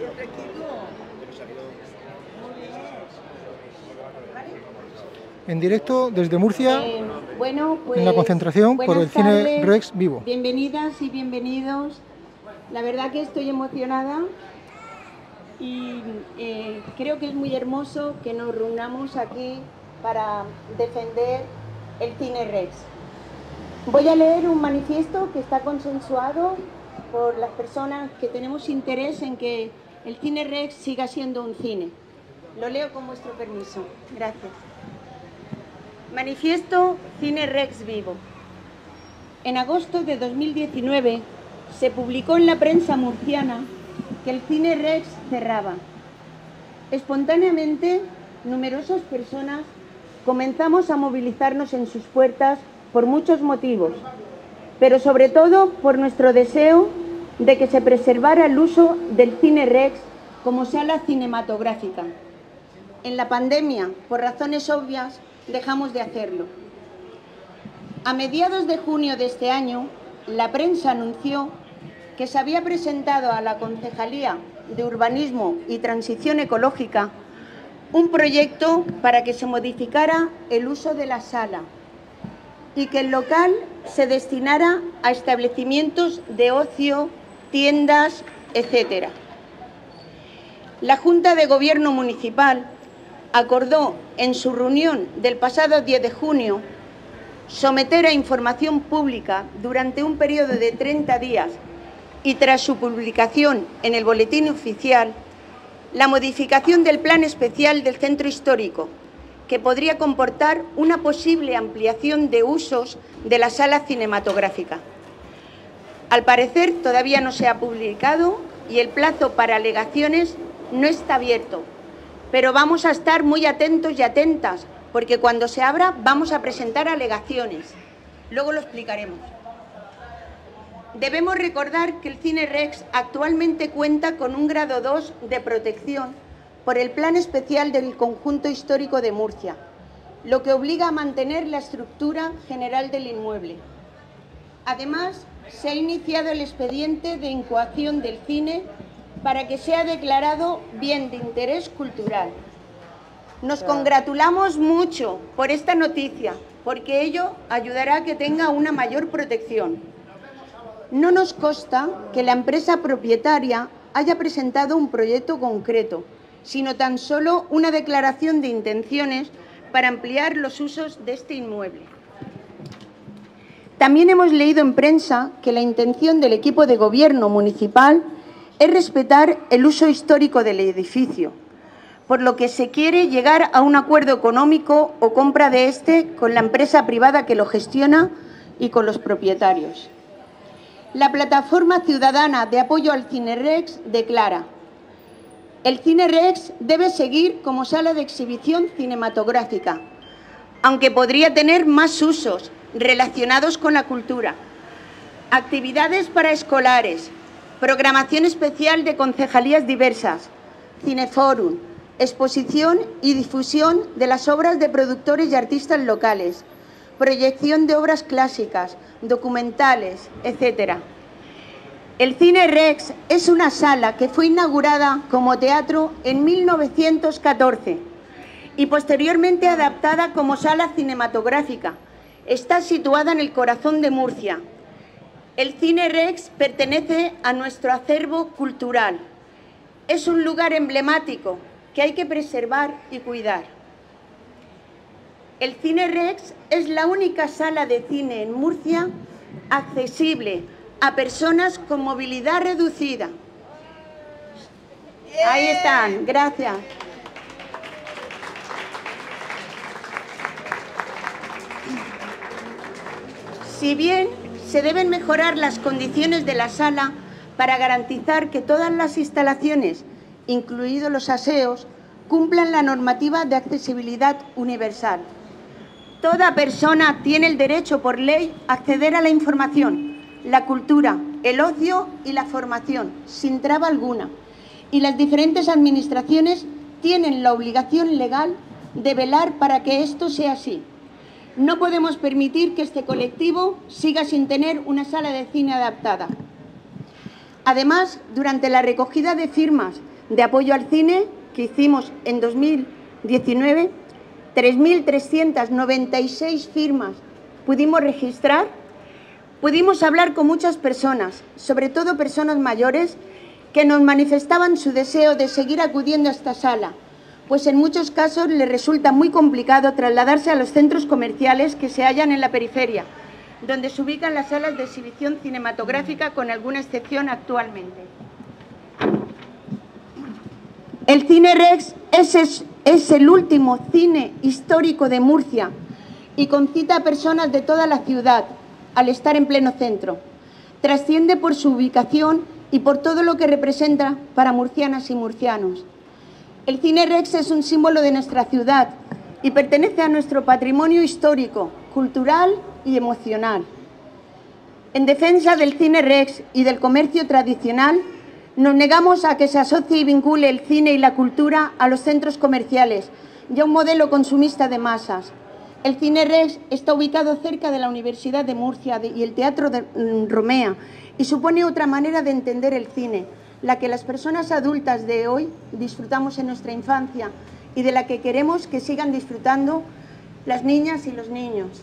Siempre equipo. Muy bien. ¿Vale? En directo desde Murcia, en la concentración por el Cine Rex Vivo. Bienvenidas y bienvenidos. La verdad que estoy emocionada y creo que es muy hermoso que nos reunamos aquí para defender el Cine Rex. Voy a leer un manifiesto que está consensuado por las personas que tenemos interés en que el Cine Rex siga siendo un cine. Lo leo con vuestro permiso. Gracias. Manifiesto Cine Rex Vivo. En agosto de 2019 se publicó en la prensa murciana que el Cine Rex cerraba. Espontáneamente, numerosas personas comenzamos a movilizarnos en sus puertas por muchos motivos, pero sobre todo por nuestro deseo de que se preservara el uso del Cine Rex como sala cinematográfica. En la pandemia, por razones obvias, dejamos de hacerlo. A mediados de junio de este año, la prensa anunció que se había presentado a la Concejalía de Urbanismo y Transición Ecológica un proyecto para que se modificara el uso de la sala y que el local se destinara a establecimientos de ocio, tiendas, etc. La Junta de Gobierno Municipal acordó en su reunión del pasado 10 de junio someter a información pública durante un periodo de 30 días y tras su publicación en el Boletín Oficial la modificación del Plan Especial del Centro Histórico, que podría comportar una posible ampliación de usos de la sala cinematográfica. Al parecer, todavía no se ha publicado y el plazo para alegaciones no está abierto, pero vamos a estar muy atentos y atentas, porque cuando se abra vamos a presentar alegaciones. Luego lo explicaremos. Debemos recordar que el Cine Rex actualmente cuenta con un grado 2 de protección por el Plan Especial del Conjunto Histórico de Murcia, lo que obliga a mantener la estructura general del inmueble. Además, se ha iniciado el expediente de incoación del cine para que sea declarado Bien de Interés Cultural. Nos congratulamos mucho por esta noticia, porque ello ayudará a que tenga una mayor protección. No nos consta que la empresa propietaria haya presentado un proyecto concreto, sino tan solo una declaración de intenciones para ampliar los usos de este inmueble. También hemos leído en prensa que la intención del equipo de gobierno municipal es respetar el uso histórico del edificio, por lo que se quiere llegar a un acuerdo económico o compra de este con la empresa privada que lo gestiona y con los propietarios. La Plataforma Ciudadana de Apoyo al CineRex declara: el CineRex debe seguir como sala de exhibición cinematográfica, aunque podría tener más usos relacionados con la cultura, actividades para escolares, programación especial de concejalías diversas, cineforum, exposición y difusión de las obras de productores y artistas locales, proyección de obras clásicas, documentales, etc. El Cine Rex es una sala que fue inaugurada como teatro en 1914 y posteriormente adaptada como sala cinematográfica. Está situada en el corazón de Murcia. El Cine Rex pertenece a nuestro acervo cultural. Es un lugar emblemático que hay que preservar y cuidar. El Cine Rex es la única sala de cine en Murcia accesible a personas con movilidad reducida. Ahí están, gracias. Si bien se deben mejorar las condiciones de la sala para garantizar que todas las instalaciones, incluidos los aseos, cumplan la normativa de accesibilidad universal. Toda persona tiene el derecho por ley a acceder a la información, la cultura, el ocio y la formación, sin traba alguna, y las diferentes administraciones tienen la obligación legal de velar para que esto sea así. No podemos permitir que este colectivo siga sin tener una sala de cine adaptada. Además, durante la recogida de firmas de apoyo al cine que hicimos en 2019, 3.396 firmas pudimos registrar, pudimos hablar con muchas personas, sobre todo personas mayores, que nos manifestaban su deseo de seguir acudiendo a esta sala, pues en muchos casos les resulta muy complicado trasladarse a los centros comerciales que se hallan en la periferia, donde se ubican las salas de exhibición cinematográfica, con alguna excepción actualmente. El Cine Rex es el último cine histórico de Murcia y concita a personas de toda la ciudad al estar en pleno centro. Trasciende por su ubicación y por todo lo que representa para murcianas y murcianos. El Cine Rex es un símbolo de nuestra ciudad y pertenece a nuestro patrimonio histórico, cultural y emocional. En defensa del Cine Rex y del comercio tradicional, nos negamos a que se asocie y vincule el cine y la cultura a los centros comerciales y a un modelo consumista de masas. El Cine Rex está ubicado cerca de la Universidad de Murcia y el Teatro de Romea y supone otra manera de entender el cine, la que las personas adultas de hoy disfrutamos en nuestra infancia y de la que queremos que sigan disfrutando las niñas y los niños.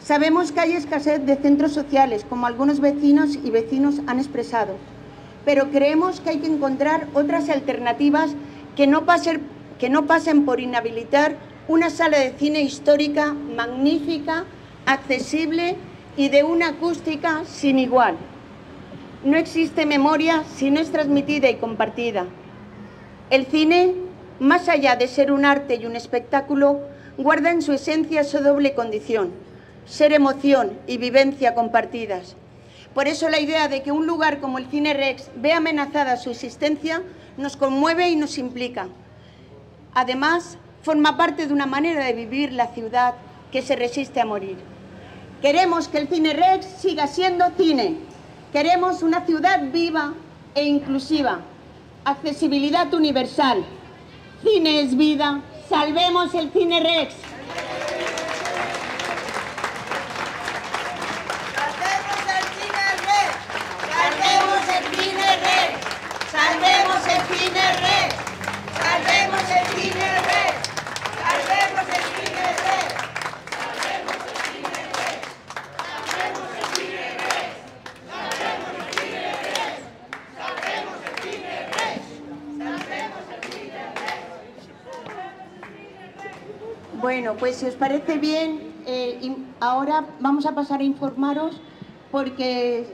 Sabemos que hay escasez de centros sociales, como algunos vecinos y vecinas han expresado, pero creemos que hay que encontrar otras alternativas que no pasen por inhabilitar una sala de cine histórica magnífica, accesible y de una acústica sin igual. No existe memoria si no es transmitida y compartida. El cine, más allá de ser un arte y un espectáculo, guarda en su esencia su doble condición, ser emoción y vivencia compartidas. Por eso la idea de que un lugar como el Cine Rex ve amenazada su existencia nos conmueve y nos implica. Además, forma parte de una manera de vivir la ciudad que se resiste a morir. Queremos que el Cine Rex siga siendo cine. Queremos una ciudad viva e inclusiva. Accesibilidad universal. Cine es vida. ¡Salvemos el Cine Rex! Bueno, pues si os parece bien, ahora vamos a pasar a informaros, porque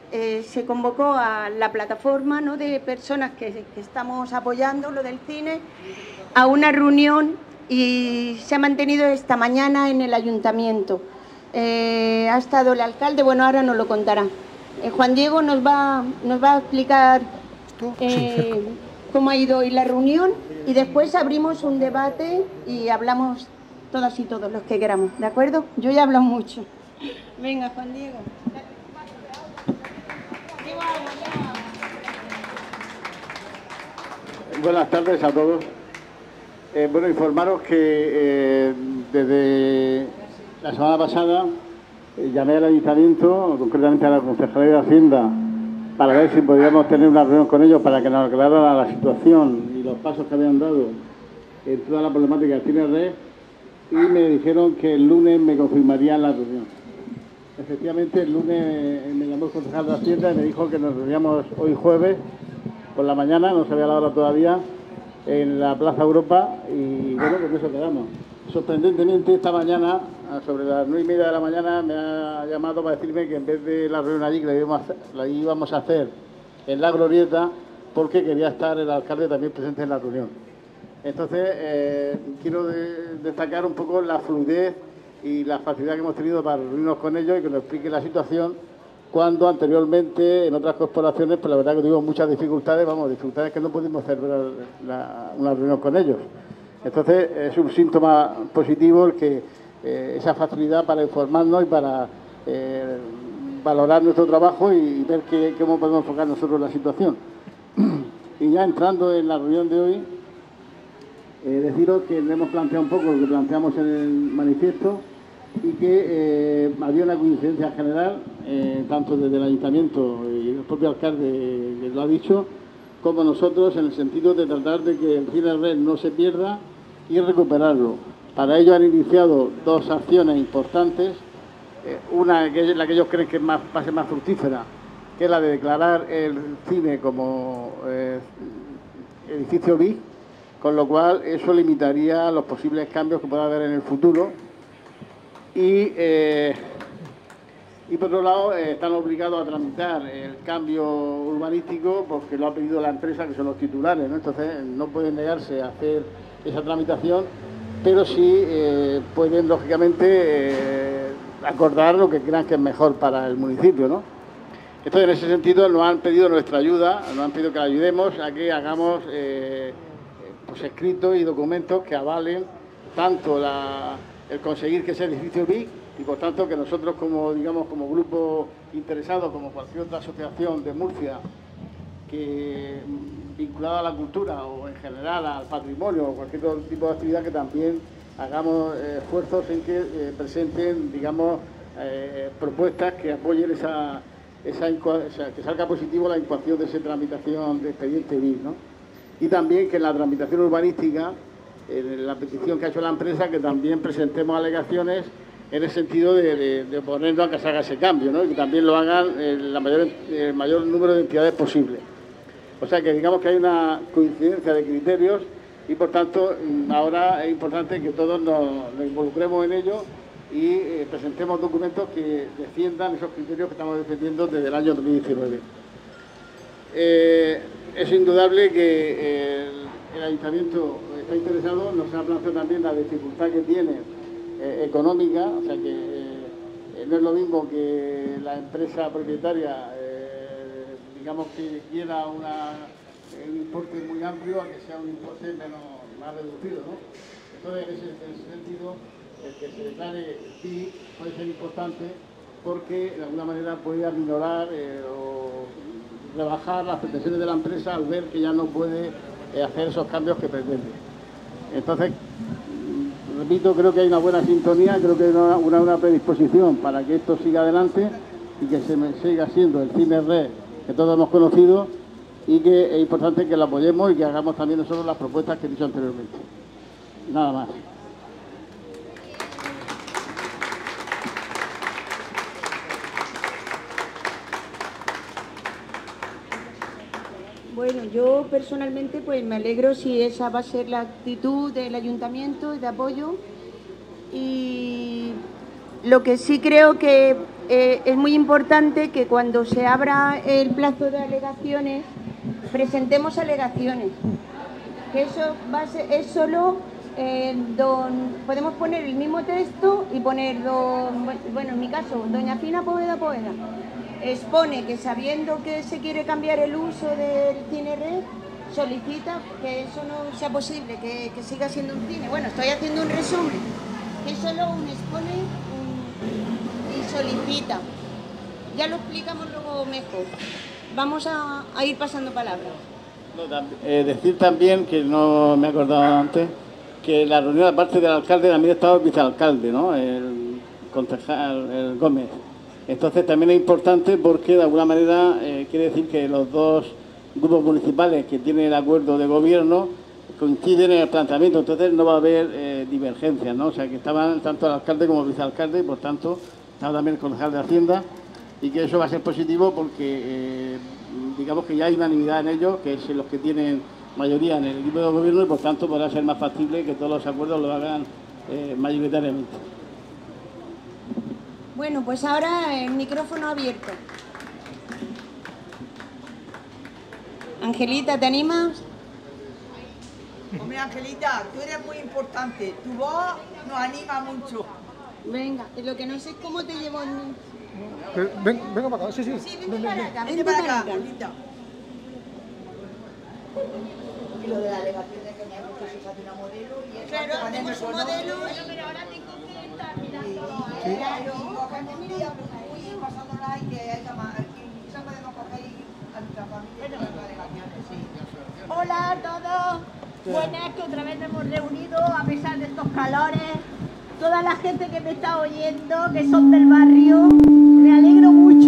se convocó a la plataforma, ¿no?, de personas que estamos apoyando lo del cine, a una reunión, y se ha mantenido esta mañana en el ayuntamiento. Ha estado el alcalde, bueno, ahora nos lo contará. Juan Diego nos va a explicar cómo ha ido hoy la reunión, y después abrimos un debate y hablamos todas y todos los que queramos, ¿de acuerdo? Yo ya he hablado mucho. Venga, Juan Diego. Buenas tardes a todos. Bueno, informaros que desde la semana pasada llamé al ayuntamiento, concretamente a la Concejalía de Hacienda, para ver si podíamos tener una reunión con ellos para que nos aclarara la situación y los pasos que habían dado en toda la problemática del Cine Rex. Y me dijeron que el lunes me confirmarían la reunión. Efectivamente, el lunes me llamó el concejal de Hacienda y me dijo que nos reuníamos hoy jueves por la mañana, no sabía la hora todavía, en la Plaza Europa, y bueno, con eso quedamos. Sorprendentemente, esta mañana, sobre las 9:30 de la mañana, me ha llamado para decirme que en vez de la reunión allí, que la íbamos a hacer en la Glorieta, porque quería estar el alcalde también presente en la reunión. Entonces, quiero destacar un poco la fluidez y la facilidad que hemos tenido para reunirnos con ellos y que nos explique la situación, cuando anteriormente en otras corporaciones, pues la verdad que tuvimos muchas dificultades, vamos, dificultades que no pudimos celebrar una reunión con ellos. Entonces, es un síntoma positivo el que esa facilidad para informarnos y para valorar nuestro trabajo y ver cómo podemos enfocar nosotros la situación. Y ya entrando en la reunión de hoy, deciros que hemos planteado un poco lo que planteamos en el manifiesto y que había una coincidencia general tanto desde el ayuntamiento y el propio alcalde que lo ha dicho, como nosotros, en el sentido de tratar de que el Cine Rex no se pierda y recuperarlo. Para ello han iniciado dos acciones importantes, una que es la que ellos creen que es va a ser más fructífera, que es la de declarar el cine como edificio BIC, con lo cual eso limitaría los posibles cambios que pueda haber en el futuro. Y por otro lado, están obligados a tramitar el cambio urbanístico porque lo ha pedido la empresa, que son los titulares, ¿no? Entonces, no pueden negarse a hacer esa tramitación, pero sí pueden, lógicamente, acordar lo que crean que es mejor para el municipio, ¿no? Entonces, en ese sentido, nos han pedido nuestra ayuda, nos han pedido que la ayudemos a que hagamos pues, escritos y documentos que avalen tanto el conseguir que ese edificio BIC, y por tanto que nosotros como, digamos, como grupo interesado, como cualquier otra asociación de Murcia que vinculada a la cultura o en general al patrimonio o cualquier otro tipo de actividad, que también hagamos esfuerzos en que presenten, digamos, propuestas que apoyen que salga positivo la incoación de esa tramitación de expediente BIC, ¿no? Y también que en la tramitación urbanística, en la petición que ha hecho la empresa, que también presentemos alegaciones en el sentido de oponernos a que se haga ese cambio, ¿no? Y que también lo hagan el mayor número de entidades posible. O sea que digamos que hay una coincidencia de criterios y por tanto ahora es importante que todos nos involucremos en ello y presentemos documentos que defiendan esos criterios que estamos defendiendo desde el año 2019. Es indudable que el ayuntamiento está interesado, nos ha planteado también la dificultad que tiene económica, o sea que no es lo mismo que la empresa propietaria, digamos que quiera un importe muy amplio a que sea un importe más reducido, ¿no? Entonces, en ese sentido, el que se declare BIC puede ser importante porque de alguna manera puede aminorar o rebajar las pretensiones de la empresa al ver que ya no puede hacer esos cambios que pretende. Entonces, repito, creo que hay una buena sintonía, creo que hay una predisposición para que esto siga adelante y que se siga siendo el Cine Rex que todos hemos conocido, y que es importante que lo apoyemos y que hagamos también nosotros las propuestas que he dicho anteriormente. Nada más. Bueno, yo personalmente pues me alegro si esa va a ser la actitud del ayuntamiento y de apoyo, y lo que sí creo que es muy importante que cuando se abra el plazo de alegaciones presentemos alegaciones, que eso va a ser, es solo podemos poner el mismo texto y poner bueno, en mi caso, doña Fina Póveda Póveda expone que sabiendo que se quiere cambiar el uso del Cine Rex, solicita que eso no sea posible, que siga siendo un cine. Bueno, estoy haciendo un resumen, que solo un expone y solicita. Ya lo explicamos luego mejor. Vamos a ir pasando palabras. No, decir también, que no me he acordado antes, que la reunión aparte del alcalde también ha estado el vicealcalde, ¿no? El concejal Gómez. Entonces también es importante porque de alguna manera quiere decir que los dos grupos municipales que tienen el acuerdo de gobierno coinciden en el planteamiento, entonces no va a haber divergencias, ¿no? O sea que estaban tanto el alcalde como el vicealcalde y por tanto estaba también el concejal de Hacienda, y que eso va a ser positivo porque digamos que ya hay unanimidad en ellos, que es los que tienen mayoría en el equipo de gobierno, y por tanto podrá ser más factible que todos los acuerdos lo hagan mayoritariamente. Bueno, pues ahora el micrófono abierto. Angelita, ¿te animas? Hombre, Angelita, tú eres muy importante. Tu voz nos anima mucho. Venga, lo que no sé es cómo te llevo. Venga para acá, sí. Sí, vente para acá, Angelita. Y lo de la alegación de que me gusta, se hace una modelo. Claro, hacemos un modelo, pero ahora tengo que estar mirando. Claro. Hola a todos, buenas, que otra vez nos hemos reunido a pesar de estos calores. Toda la gente que me está oyendo, que son del barrio, me alegro mucho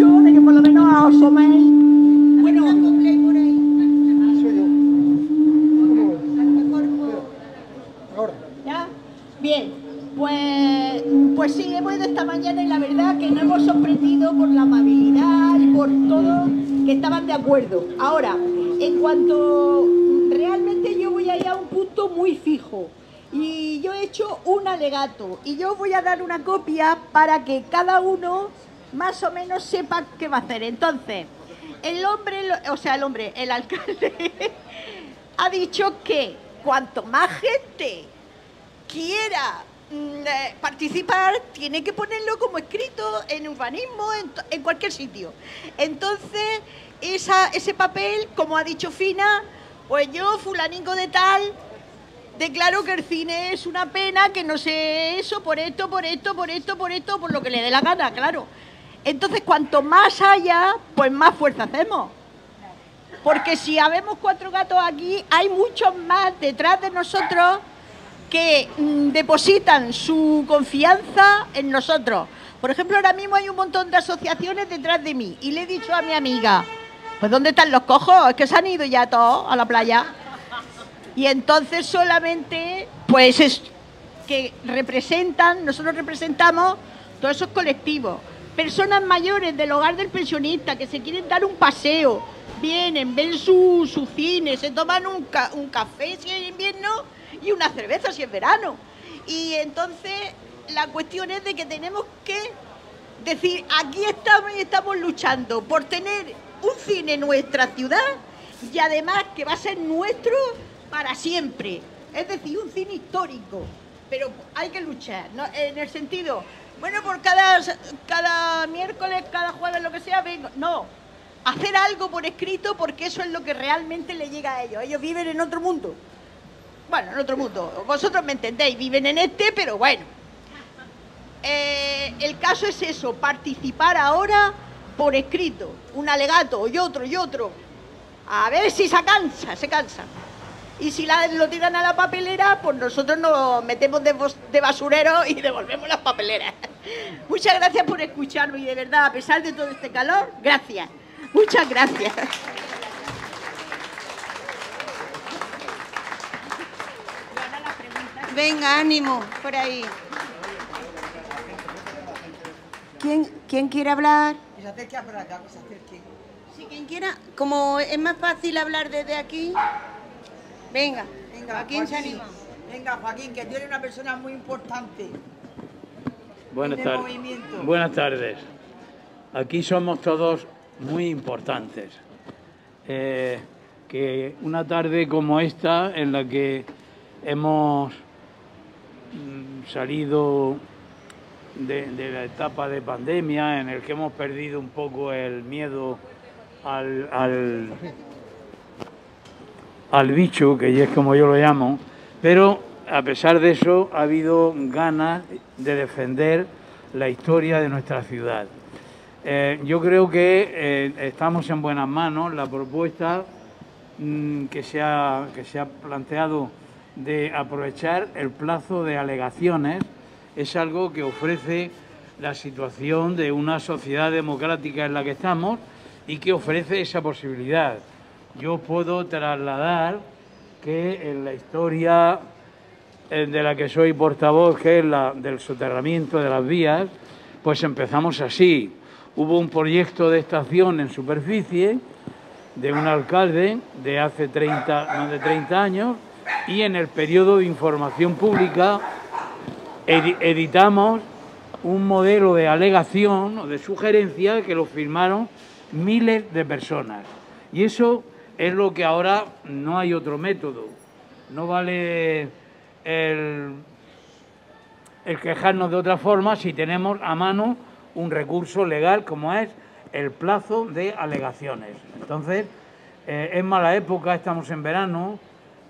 más o menos. Bueno, soy yo. Ahora. ¿Ya? Bien, pues sí, hemos ido esta mañana y la verdad que nos hemos sorprendido por la amabilidad y por todo, que estaban de acuerdo. Ahora, en cuanto realmente yo voy a ir a un punto muy fijo. Y yo he hecho un alegato y yo voy a dar una copia para que cada uno más o menos sepa qué va a hacer. Entonces, el alcalde ha dicho que cuanto más gente quiera participar, tiene que ponerlo como escrito en urbanismo, en cualquier sitio. Entonces, ese papel, como ha dicho Fina, pues yo, fulanico de tal, declaro que el cine es una pena, que no sé eso, por esto, por lo que le dé la gana, claro. Entonces, cuanto más haya, pues más fuerza hacemos. Porque si habemos cuatro gatos aquí, hay muchos más detrás de nosotros que depositan su confianza en nosotros. Por ejemplo, ahora mismo hay un montón de asociaciones detrás de mí. Y le he dicho a mi amiga, pues ¿dónde están los cojos? Es que se han ido ya todos a la playa. Y entonces solamente, pues, es que representan, nosotros representamos todos esos colectivos. Personas mayores del hogar del pensionista que se quieren dar un paseo, vienen, ven su cine, se toman un café si es invierno y una cerveza si es verano. Y entonces la cuestión es de que tenemos que decir, aquí estamos y estamos luchando por tener un cine en nuestra ciudad y además que va a ser nuestro para siempre, es decir, un cine histórico, pero hay que luchar, ¿no? En el sentido, bueno, por cada miércoles, cada jueves, lo que sea, vengo, no, hacer algo por escrito porque eso es lo que realmente le llega a ellos, viven en otro mundo, bueno, en otro mundo, vosotros me entendéis, viven en este, pero bueno, el caso es eso, participar ahora por escrito, un alegato y otro, a ver si se cansa. Y si lo tiran a la papelera, pues nosotros nos metemos de basurero y devolvemos las papeleras. Muchas gracias por escucharme y de verdad, a pesar de todo este calor, gracias. Muchas gracias. Venga, ánimo, por ahí. ¿Quién quiere hablar? Que se acerque por acá, que se acerque. Si quien quiera, como es más fácil hablar desde aquí... Venga, Joaquín se anima. Venga, Joaquín, que tú eres una persona muy importante. Buenas tardes. Aquí somos todos muy importantes. Que una tarde como esta, en la que hemos salido de la etapa de pandemia, en el que hemos perdido un poco el miedo al bicho, que es como yo lo llamo, pero a pesar de eso ha habido ganas de defender la historia de nuestra ciudad. Yo creo que estamos en buenas manos. La propuesta que se ha planteado de aprovechar el plazo de alegaciones es algo que ofrece la situación de una sociedad democrática en la que estamos y que ofrece esa posibilidad. Yo puedo trasladar que en la historia de la que soy portavoz, que es la del soterramiento de las vías, pues empezamos así. Hubo un proyecto de estación en superficie de un alcalde de hace más de 30 años y en el periodo de información pública editamos un modelo de alegación o de sugerencia que lo firmaron miles de personas. Y eso es lo que ahora no hay otro método. No vale el quejarnos de otra forma si tenemos a mano un recurso legal como es el plazo de alegaciones. Entonces, es mala época, estamos en verano,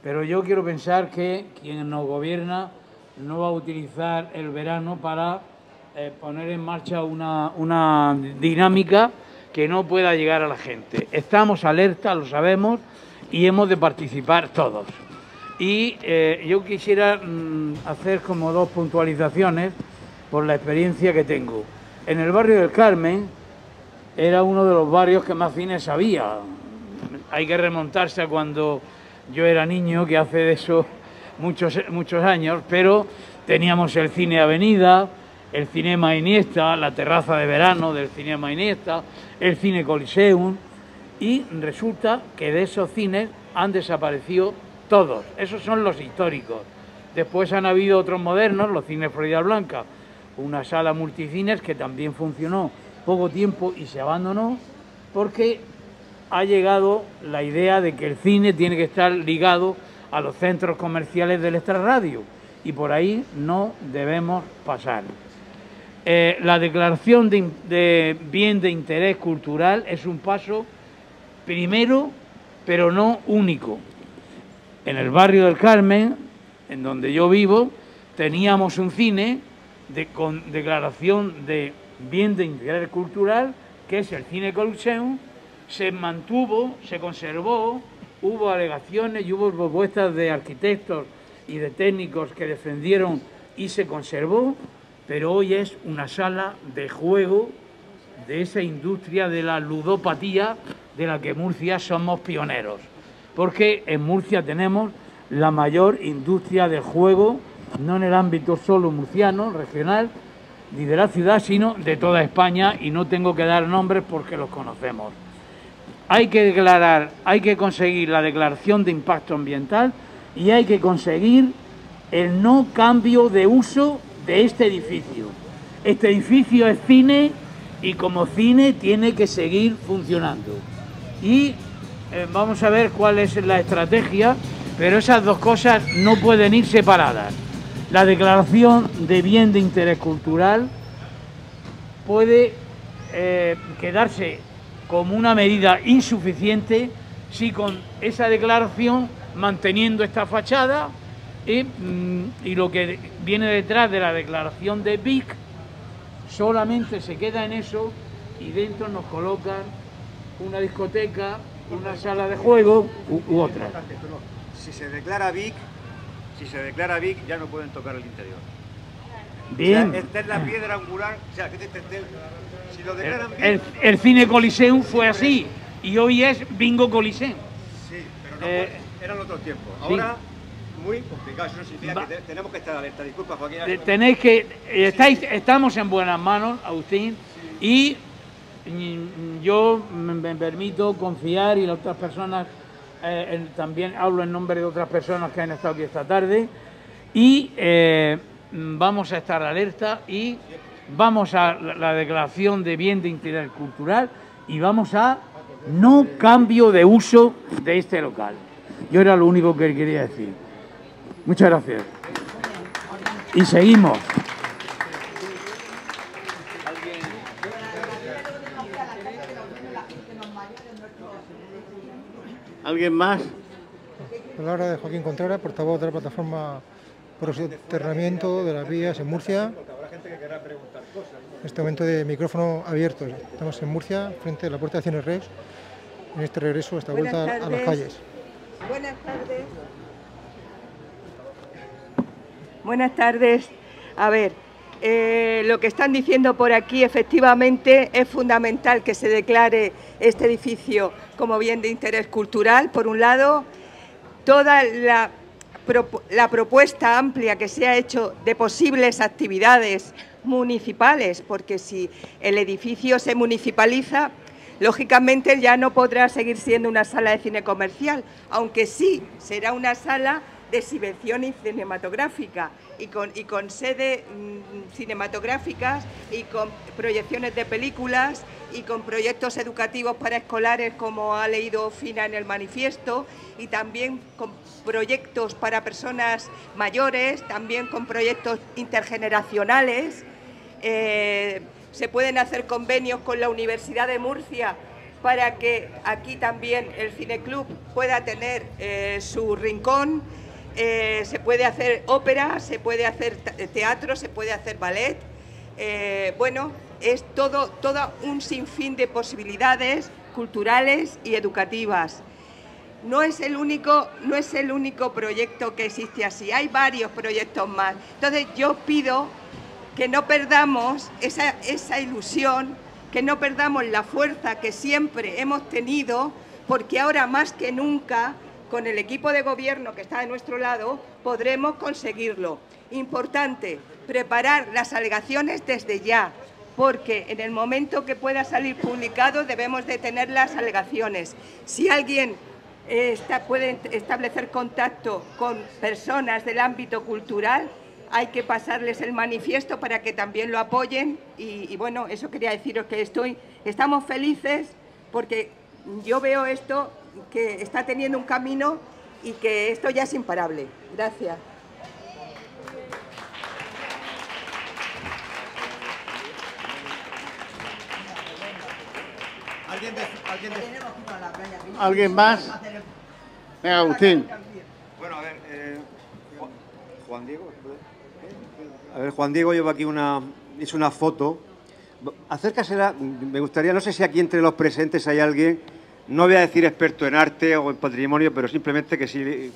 pero yo quiero pensar que quien nos gobierna no va a utilizar el verano para poner en marcha una dinámica que no pueda llegar a la gente. Estamos alerta, lo sabemos, y hemos de participar todos. Y yo quisiera hacer como dos puntualizaciones por la experiencia que tengo. En el barrio del Carmen era uno de los barrios que más cines había. Hay que remontarse a cuando yo era niño, que hace de eso muchos años, pero teníamos el Cine Avenida, el Cinema Iniesta, la terraza de verano del Cinema Iniesta, el Cine Coliseum, y resulta que de esos cines han desaparecido todos. Esos son los históricos. Después han habido otros modernos, los Cines Florida Blanca, una sala multicines que también funcionó poco tiempo y se abandonó porque ha llegado la idea de que el cine tiene que estar ligado a los centros comerciales del extrarradio, y por ahí no debemos pasar. La declaración de bien de interés cultural es un paso primero, pero no único. En el barrio del Carmen, en donde yo vivo, teníamos un cine con declaración de bien de interés cultural, que es el Cine Coliseum. Se mantuvo, se conservó, hubo alegaciones y hubo propuestas de arquitectos y de técnicos que defendieron y se conservó, pero hoy es una sala de juego de esa industria de la ludopatía de la que Murcia somos pioneros, porque en Murcia tenemos la mayor industria de juego, no en el ámbito solo murciano, regional, ni de la ciudad, sino de toda España, y no tengo que dar nombres porque los conocemos. Hay que declarar, hay que conseguir la declaración de impacto ambiental y hay que conseguir el no cambio de uso de este edificio. Este edificio es cine y como cine tiene que seguir funcionando. Y vamos a ver cuál es la estrategia, pero esas dos cosas no pueden ir separadas. La declaración de bien de interés cultural puede quedarse como una medida insuficiente si con esa declaración, manteniendo esta fachada y lo que viene detrás de la declaración de BIC, solamente se queda en eso y dentro nos colocan una discoteca, una sala de juego u otra. Si se declara BIC ya no pueden tocar el interior. Bien. O sea, esta es la piedra angular, o sea, que si lo declaran BIC... el Cine Coliseum fue así y hoy es Bingo Coliseum. Sí, pero no eran otros tiempos. Ahora, muy complicado, eso significa que tenemos que estar alerta. Disculpa, Joaquín. Tenéis que... Estamos en buenas manos, Agustín, sí. Y yo me permito confiar, y las otras personas, también hablo en nombre de otras personas que han estado aquí esta tarde, y... vamos a estar alerta y vamos a la declaración de bien de interés cultural y vamos a no cambio de uso de este local. Yo era lo único que quería decir. Muchas gracias. Y seguimos. ¿Alguien más? Palabra de Joaquín Contreras, portavoz de la plataforma por el soterramiento de las vías en Murcia. En este momento de micrófono abierto. Estamos en Murcia, frente a la puerta de Cine Rex, en este regreso, esta vuelta a las calles. Buenas tardes. Buenas tardes. A ver, lo que están diciendo por aquí, efectivamente, es fundamental que se declare este edificio como bien de interés cultural. Por un lado, toda la propuesta amplia que se ha hecho de posibles actividades municipales, porque si el edificio se municipaliza, lógicamente ya no podrá seguir siendo una sala de cine comercial, aunque sí será una sala de exhibición y cinematográfica y con sede cinematográficas y con proyecciones de películas y con proyectos educativos para escolares, como ha leído Fina en el manifiesto, y también con proyectos para personas mayores, también con proyectos intergeneracionales. Se pueden hacer convenios con la Universidad de Murcia para que aquí también el cineclub pueda tener su rincón. Se puede hacer ópera, se puede hacer teatro, se puede hacer ballet. Bueno, es todo un sinfín de posibilidades culturales y educativas. No es el único proyecto que existe así, hay varios proyectos más. Entonces yo pido que no perdamos esa ilusión que no perdamos la fuerza que siempre hemos tenido, porque ahora más que nunca, con el equipo de gobierno que está de nuestro lado, podremos conseguirlo. Importante, preparar las alegaciones desde ya, porque en el momento que pueda salir publicado debemos de tener las alegaciones. Si alguien puede establecer contacto con personas del ámbito cultural, hay que pasarles el manifiesto para que también lo apoyen. Y bueno, eso quería deciros, que estamos felices porque yo veo esto que está teniendo un camino y que esto ya es imparable. Gracias. ¿Alguien más? Venga, Agustín. Bueno, a ver, Juan Diego. A ver, Juan Diego lleva aquí una foto. Acércasela, me gustaría, no sé si aquí entre los presentes hay alguien, no voy a decir experto en arte o en patrimonio, pero simplemente que sí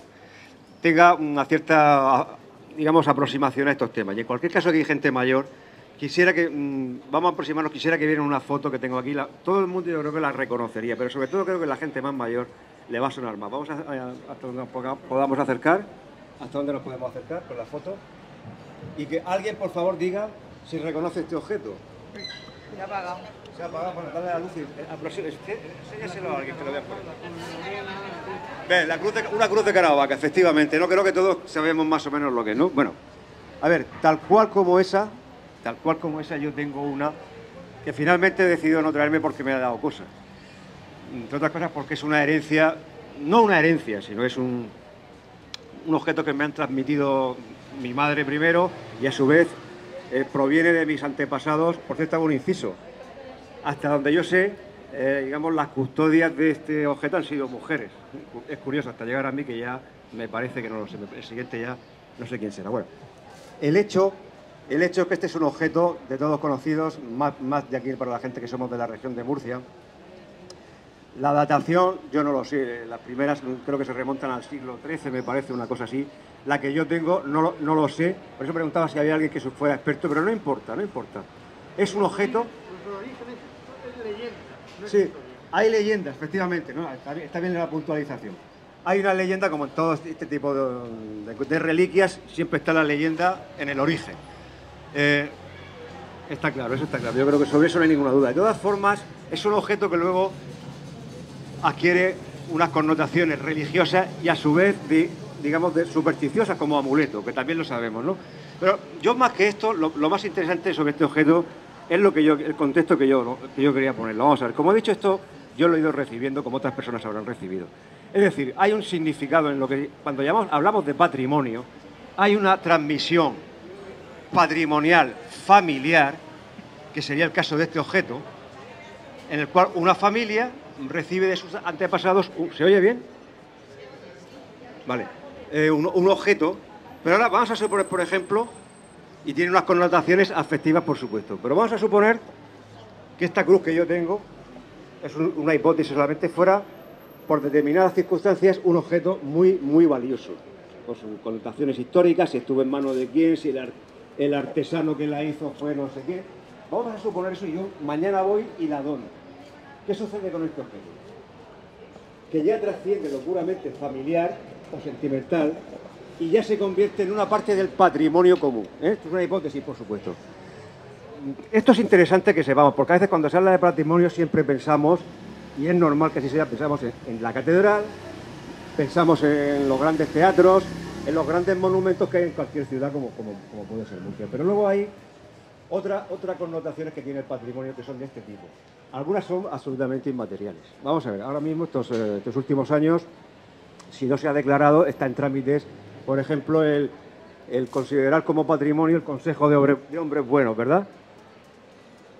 tenga una cierta, digamos, aproximación a estos temas. Y en cualquier caso, aquí hay gente mayor. Quisiera que, vamos a aproximarnos, quisiera que vieran una foto que tengo aquí. Todo el mundo yo creo que la reconocería, pero sobre todo creo que la gente más mayor le va a sonar más. Vamos hasta donde nos podamos acercar, hasta donde nos podemos acercar con la foto. Y que alguien, por favor, diga si reconoce este objeto. Se ha apagado. Se ha apagado, bueno, dale la luz y aproxime. Enséñaselo a alguien que lo vea por ahí. Una cruz de Caravaca, efectivamente. No creo que todos sabemos más o menos lo que es, ¿no? Bueno, a ver, tal cual como esa yo tengo una que finalmente he decidido no traerme porque me ha dado cosas. Entre otras cosas porque es una herencia, no una herencia, sino es un objeto que me han transmitido mi madre primero y a su vez proviene de mis antepasados. Por cierto, hago un inciso. Hasta donde yo sé, digamos, las custodias de este objeto han sido mujeres. Es curioso, hasta llegar a mí que ya me parece que no lo sé. El siguiente ya no sé quién será. Bueno, el hecho es que este es un objeto de todos conocidos, más de aquí para la gente que somos de la región de Murcia. La datación, yo no lo sé, las primeras creo que se remontan al siglo XIII, me parece, una cosa así. La que yo tengo, no lo sé, por eso preguntaba si había alguien que fuera experto, pero no importa, no importa. Es un objeto... Sí, hay leyendas, efectivamente, ¿no? Está bien la puntualización. Hay una leyenda, como en todo este tipo de reliquias, siempre está la leyenda en el origen. Está claro, eso está claro. Yo creo que sobre eso no hay ninguna duda. De todas formas, es un objeto que luego adquiere unas connotaciones religiosas y a su vez, digamos, supersticiosas como amuleto, que también lo sabemos, ¿no? Pero yo más que esto, lo más interesante sobre este objeto es el contexto que yo quería ponerlo. Vamos a ver, como he dicho, esto yo lo he ido recibiendo como otras personas habrán recibido. Es decir, hay un significado en lo que cuando hablamos de patrimonio, hay una transmisión patrimonial familiar, que sería el caso de este objeto, en el cual una familia recibe de sus antepasados, ¿se oye bien? Vale, un objeto, pero ahora vamos a suponer, por ejemplo, y tiene unas connotaciones afectivas, por supuesto, pero vamos a suponer que esta cruz que yo tengo, es una hipótesis solamente, fuera, por determinadas circunstancias, un objeto muy, muy valioso, con sus connotaciones históricas, si estuvo en manos de quién, si el artesano que la hizo fue no sé qué. Vamos a suponer eso y yo mañana voy y la dono. ¿Qué sucede con este objeto? Que ya trasciende lo puramente familiar o sentimental y ya se convierte en una parte del patrimonio común, ¿eh? Esto es una hipótesis, por supuesto. Esto es interesante que sepamos, porque a veces cuando se habla de patrimonio siempre pensamos, y es normal que así sea, pensamos en la catedral, pensamos en los grandes teatros, en los grandes monumentos que hay en cualquier ciudad como puede ser Murcia. Pero luego hay otras connotaciones que tiene el patrimonio que son de este tipo. Algunas son absolutamente inmateriales. Vamos a ver, ahora mismo, estos últimos años, si no se ha declarado, está en trámites, por ejemplo, el considerar como patrimonio el Consejo de Hombres Buenos, ¿verdad?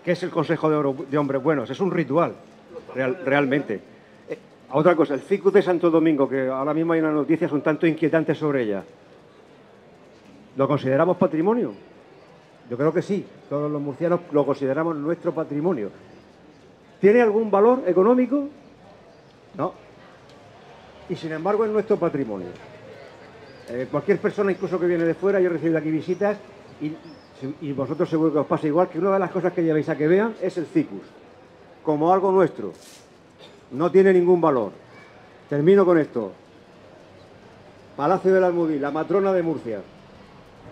¿Qué es el Consejo de Hombres Buenos? Es un ritual, realmente. Otra cosa, el ficus de Santo Domingo, que ahora mismo hay unas noticias un tanto inquietantes sobre ella. ¿Lo consideramos patrimonio? Yo creo que sí, todos los murcianos lo consideramos nuestro patrimonio. ¿Tiene algún valor económico? No. Y sin embargo es nuestro patrimonio. Cualquier persona, incluso que viene de fuera, yo he recibido aquí visitas y y vosotros seguro que os pasa igual, que una de las cosas que lleváis a que vean es el ficus, como algo nuestro. No tiene ningún valor. Termino con esto. Palacio del Almudí, la Matrona de Murcia.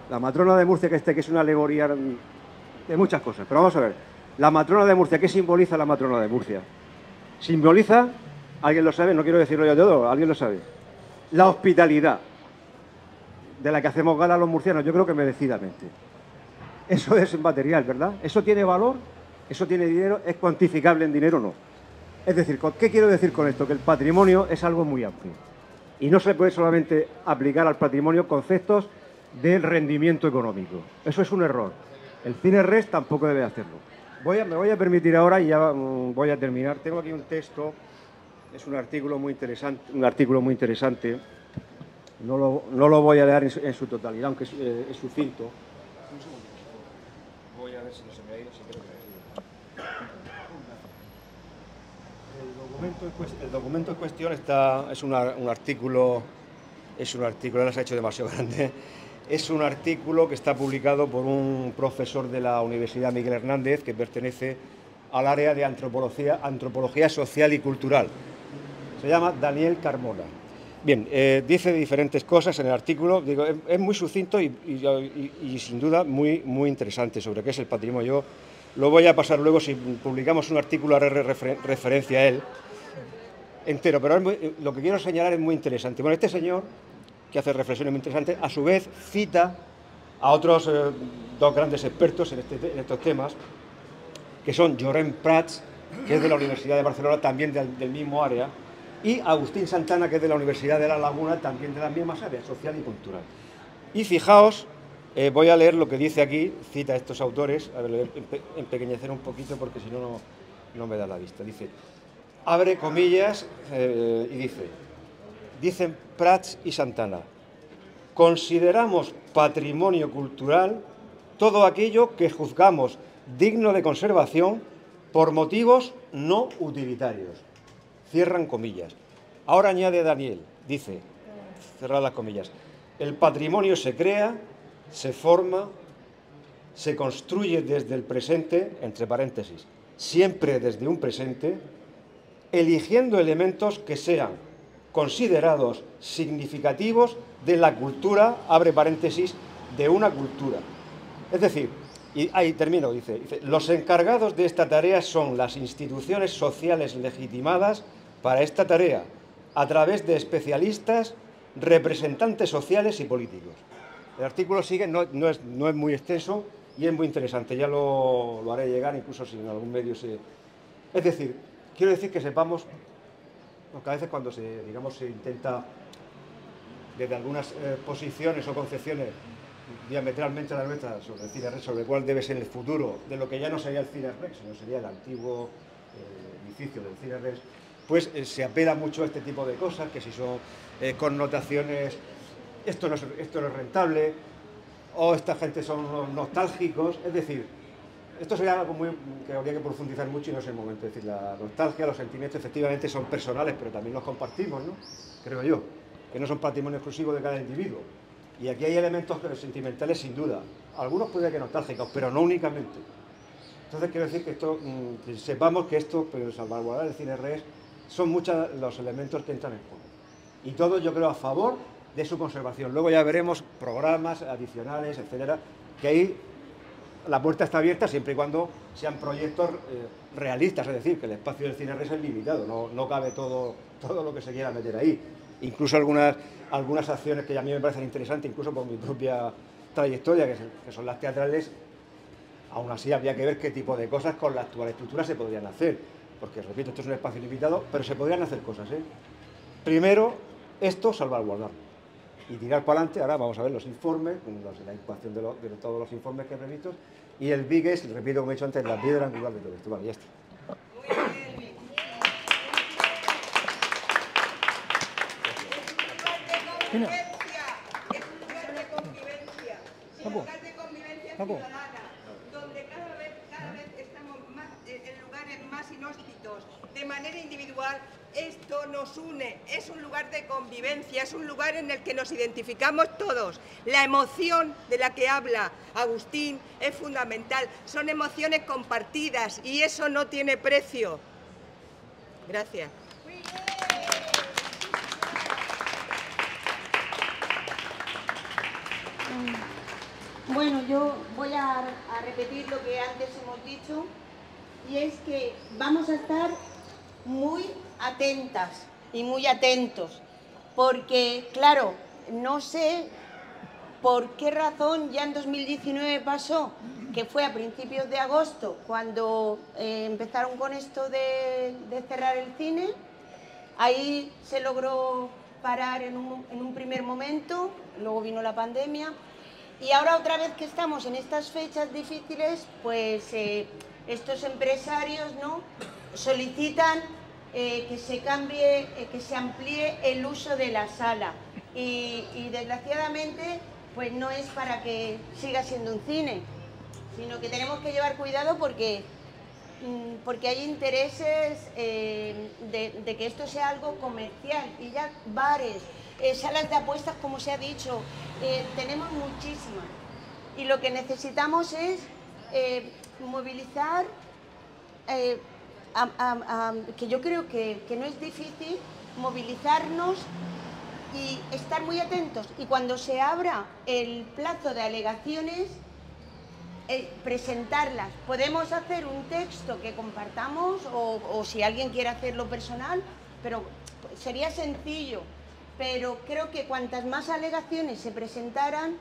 La Matrona de Murcia, que es una alegoría de muchas cosas, pero vamos a ver. La Matrona de Murcia, ¿qué simboliza la Matrona de Murcia? Simboliza, alguien lo sabe, no quiero decirlo yo todo, alguien lo sabe, la hospitalidad de la que hacemos gala los murcianos, yo creo que merecidamente. Eso es material, ¿verdad? Eso tiene valor, eso tiene dinero, es cuantificable en dinero o no. Es decir, ¿qué quiero decir con esto? Que el patrimonio es algo muy amplio y no se puede solamente aplicar al patrimonio conceptos del rendimiento económico. Eso es un error. El CineRex tampoco debe hacerlo. Me voy a permitir ahora, y ya voy a terminar, tengo aquí un texto, es un artículo muy interesante, no lo voy a leer en su totalidad, aunque es sucinto. Un segundo. Voy a ver si no se me ha ido, si creo que me ha ido. El documento en cuestión está, es un artículo, ahora se ha hecho demasiado grande. Es un artículo que está publicado por un profesor de la Universidad Miguel Hernández, que pertenece al área de antropología social y cultural. Se llama Daniel Carmona. Bien, dice diferentes cosas en el artículo. Digo, es muy sucinto y sin duda muy interesante sobre qué es el patrimonio. Yo lo voy a pasar luego, si publicamos un artículo haré referencia a él entero, pero lo que quiero señalar es muy interesante. Bueno, este señor, que hace reflexiones muy interesantes, a su vez cita a otros dos grandes expertos en estos temas, que son Llorent Prats, que es de la Universidad de Barcelona, también del mismo área, y Agustín Santana, que es de la Universidad de La Laguna, también de las mismas áreas, social y cultural. Y fijaos, voy a leer lo que dice aquí, cita a estos autores, a ver, lo voy a empequeñecer un poquito porque si no, no me da la vista. Dice, abre comillas, y dicen Prats y Santana, consideramos patrimonio cultural todo aquello que juzgamos digno de conservación por motivos no utilitarios. Cierran comillas. Ahora añade Daniel, dice, cerrar las comillas, el patrimonio se crea, se forma, se construye desde el presente, entre paréntesis, siempre desde un presente, eligiendo elementos que sean considerados significativos de la cultura, abre paréntesis, de una cultura. Es decir, y ahí termino, dice, los encargados de esta tarea son las instituciones sociales legitimadas para esta tarea, a través de especialistas, representantes sociales y políticos. El artículo sigue, no es muy extenso y es muy interesante, ya lo haré llegar, incluso si en algún medio se... Es decir, quiero decir que sepamos, porque a veces cuando se intenta desde algunas posiciones o concepciones diametralmente a la nuestra sobre el CineRex, sobre cuál debe ser el futuro de lo que ya no sería el CineRex, sino sería el antiguo edificio del CineRex, pues se apela mucho a este tipo de cosas, que si son connotaciones, esto no es rentable, o esta gente son nostálgicos, es decir, esto sería algo que habría que profundizar mucho y no es el momento, es decir, la nostalgia, los sentimientos efectivamente son personales, pero también los compartimos, ¿no? Creo yo, que no son patrimonio exclusivo de cada individuo. Y aquí hay elementos sentimentales sin duda, algunos pueden que nostálgicos, pero no únicamente. Entonces quiero decir que esto, que sepamos que esto, pero salvaguardar el CineRex, son muchos los elementos que entran en juego. Y todo yo creo a favor de su conservación. Luego ya veremos programas adicionales, etcétera, que ahí la puerta está abierta siempre y cuando sean proyectos realistas, es decir, que el espacio del CineRex es limitado, no cabe todo lo que se quiera meter ahí. Incluso algunas acciones que a mí me parecen interesantes, incluso por mi propia trayectoria, que son las teatrales, aún así habría que ver qué tipo de cosas con la actual estructura se podrían hacer, porque, repito, esto es un espacio limitado, pero se podrían hacer cosas, ¿eh? Primero, esto salvaguardar y tirar para adelante. Ahora vamos a ver los informes, la ecuación de todos los informes que he previsto, y el BIG es, repito como he dicho antes, la piedra angular de todo esto. Vale, ya está. Es un lugar de convivencia, un lugar de convivencia ciudadana, donde cada vez estamos en lugares más inhóspitos, de manera individual, esto nos une, es un lugar de convivencia, es un lugar en el que nos identificamos todos. La emoción de la que habla Agustín es fundamental, son emociones compartidas y eso no tiene precio. Gracias. Bueno, yo voy a repetir lo que antes hemos dicho, y es que vamos a estar muy atentas y muy atentos, porque, claro, no sé por qué razón ya en 2019 pasó, que fue a principios de agosto cuando empezaron con esto de cerrar el cine. Ahí se logró parar en un primer momento, luego vino la pandemia, y ahora otra vez que estamos en estas fechas difíciles, pues estos empresarios, ¿no?, solicitan que se cambie, que se amplíe el uso de la sala, y desgraciadamente pues no es para que siga siendo un cine, sino que tenemos que llevar cuidado porque hay intereses de que esto sea algo comercial, y ya bares, salas de apuestas, como se ha dicho, tenemos muchísimas, y lo que necesitamos es movilizar, que yo creo que no es difícil movilizarnos y estar muy atentos, y cuando se abra el plazo de alegaciones, presentarlas. Podemos hacer un texto que compartamos, o si alguien quiere hacerlo personal, pero sería sencillo. Pero creo que cuantas más alegaciones se presentaran,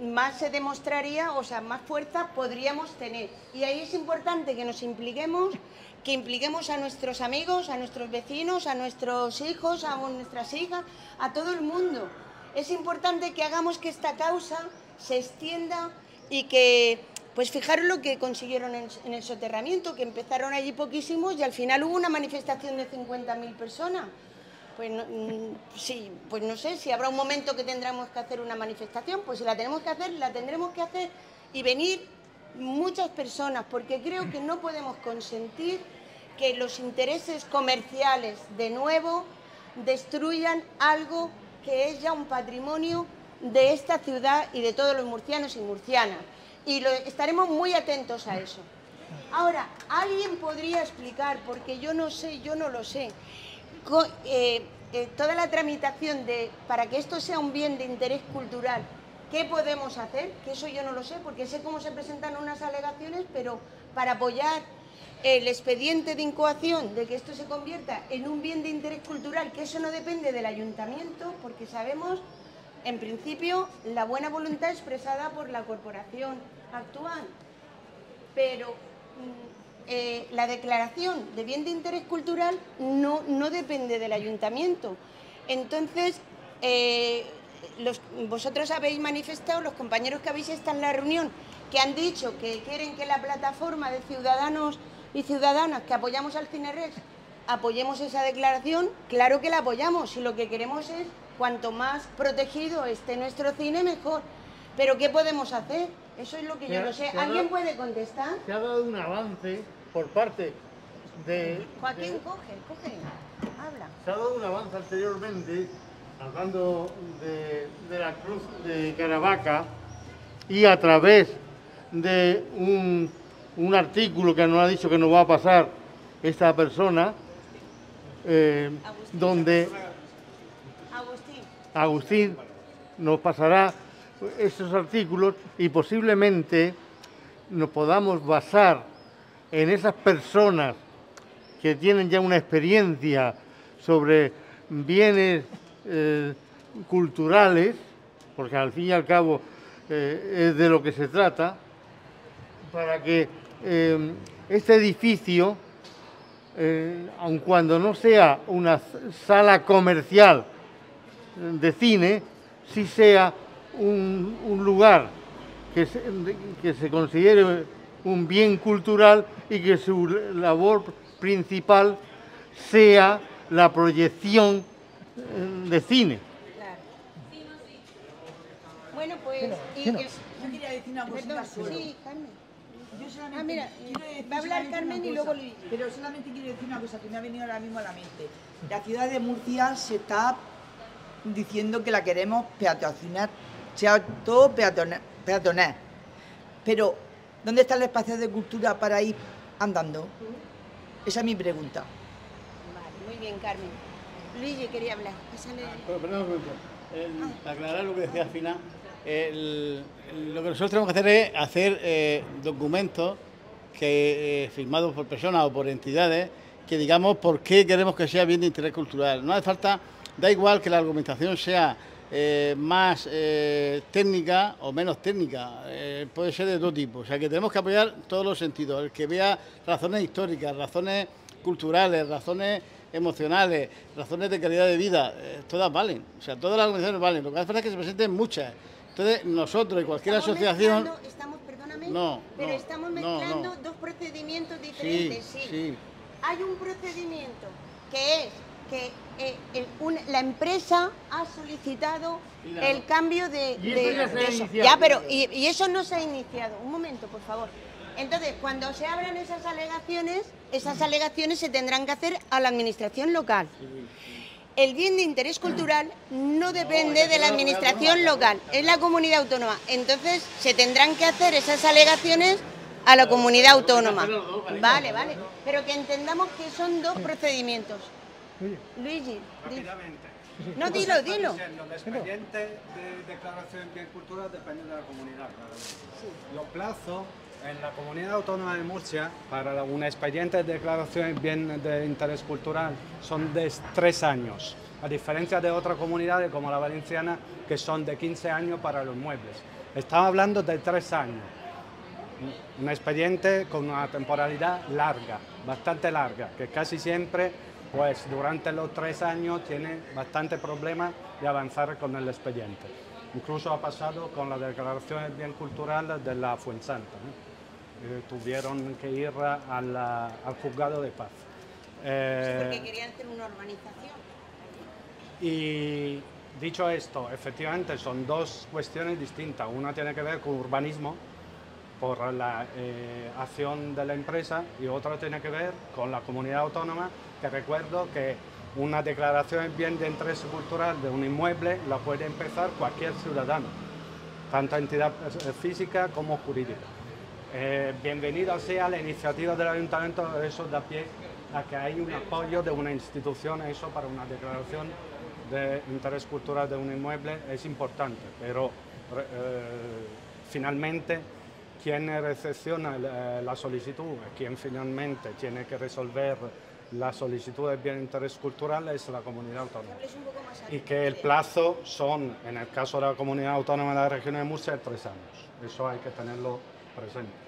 más se demostraría, o sea, más fuerza podríamos tener. Y ahí es importante que nos impliquemos, que impliquemos a nuestros amigos, a nuestros vecinos, a nuestros hijos, a nuestras hijas, a todo el mundo. Es importante que hagamos que esta causa se extienda, y que, pues fijaros lo que consiguieron en el soterramiento, que empezaron allí poquísimos y al final hubo una manifestación de 50.000 personas. Pues no, sí, pues no sé, si habrá un momento que tendremos que hacer una manifestación, pues si la tenemos que hacer, la tendremos que hacer, y venir muchas personas, porque creo que no podemos consentir que los intereses comerciales de nuevo destruyan algo que es ya un patrimonio de esta ciudad y de todos los murcianos y murcianas, y estaremos muy atentos a eso. Ahora, alguien podría explicar, porque yo no sé, yo no lo sé, toda la tramitación para que esto sea un bien de interés cultural, ¿qué podemos hacer? Que eso yo no lo sé, porque sé cómo se presentan unas alegaciones, pero para apoyar el expediente de incoación de que esto se convierta en un bien de interés cultural, que eso no depende del ayuntamiento, porque sabemos, en principio, la buena voluntad expresada por la corporación actual, pero la declaración de bien de interés cultural no depende del ayuntamiento. Entonces, vosotros habéis manifestado, los compañeros que habéis estado en la reunión, que han dicho que quieren que la plataforma de ciudadanos y ciudadanas que apoyamos al CineRex apoyemos esa declaración. Claro que la apoyamos, y lo que queremos es cuanto más protegido esté nuestro cine, mejor. Pero ¿qué podemos hacer? Eso es lo que yo no sé. ¿Alguien puede contestar? Se ha dado un avance por parte de... Joaquín, coge, habla. Se ha dado un avance anteriormente, hablando de la Cruz de Caravaca, y a través de un artículo que nos ha dicho que nos va a pasar esta persona, Agustín, donde... Agustín nos pasará estos artículos, y posiblemente nos podamos basar en esas personas que tienen ya una experiencia sobre bienes culturales, porque al fin y al cabo es de lo que se trata, para que este edificio, aun cuando no sea una sala comercial de cine, sí sea un lugar que se considere un bien cultural, y que su labor principal sea la proyección de cine. Claro. Bueno, pues... Yo quería decir una cosita solo. Sí, Carmen. Yo solamente va a hablar Carmen y luego Luigi. Pero solamente quiero decir una cosa que me ha venido ahora mismo a la mente. La ciudad de Murcia se está diciendo que la queremos peatonal, sea todo peatonal. Pero, ¿dónde están los espacios de cultura para ir andando? Esa es mi pregunta. Vale, muy bien, Carmen. Luigi quería hablar. Pásale. Perdón un momento. Para aclarar lo que decía Fina, lo que nosotros tenemos que hacer es hacer documentos que firmados por personas o por entidades que digamos por qué queremos que sea bien de interés cultural. No hace falta, da igual que la argumentación sea más técnica o menos técnica, puede ser de todo tipo. O sea que tenemos que apoyar todos los sentidos, el que vea razones históricas, razones culturales, razones emocionales, razones de calidad de vida, todas valen, o sea, todas las organizaciones valen, lo que hace falta es que se presenten muchas. Entonces, nosotros y cualquier asociación... Estamos mezclando dos procedimientos diferentes, sí. Hay un procedimiento que es que la empresa ha solicitado el cambio de eso. Ya, pero y eso no se ha iniciado. Un momento, por favor. Entonces, cuando se abran esas alegaciones se tendrán que hacer a la administración local. El bien de interés cultural no depende de la administración local, es la comunidad autónoma. Entonces, se tendrán que hacer esas alegaciones a la comunidad autónoma. Vale, vale. Pero que entendamos que son dos procedimientos. Luigi, rápidamente. No, dilo. Los expedientes de declaración de bien cultural dependen de la comunidad. Los plazos en la Comunidad Autónoma de Murcia para un expediente de declaración bien de interés cultural son de 3 años, a diferencia de otras comunidades como la valenciana que son de 15 años para los muebles. Estamos hablando de 3 años, un expediente con una temporalidad larga, bastante larga, que casi siempre pues durante los 3 años tiene bastante problema de avanzar con el expediente. Incluso ha pasado con la declaración de bien cultural de la Fuensanta, ¿no? Tuvieron que ir al juzgado de paz. Porque querían hacer una urbanización. Y dicho esto, efectivamente son dos cuestiones distintas. Una tiene que ver con urbanismo, por la acción de la empresa, y otra tiene que ver con la comunidad autónoma. Te recuerdo que una declaración bien de interés cultural de un inmueble la puede empezar cualquier ciudadano, tanto entidad física como jurídica. Bienvenida sea la iniciativa del Ayuntamiento, eso da pie a que hay un apoyo de una institución, eso para una declaración de interés cultural de un inmueble es importante, pero finalmente quien recepciona la solicitud, quien finalmente tiene que resolver la solicitud de bien de interés cultural es la comunidad autónoma. Y que el plazo son, en el caso de la Comunidad Autónoma de la Región de Murcia, 3 años. Eso hay que tenerlo presente.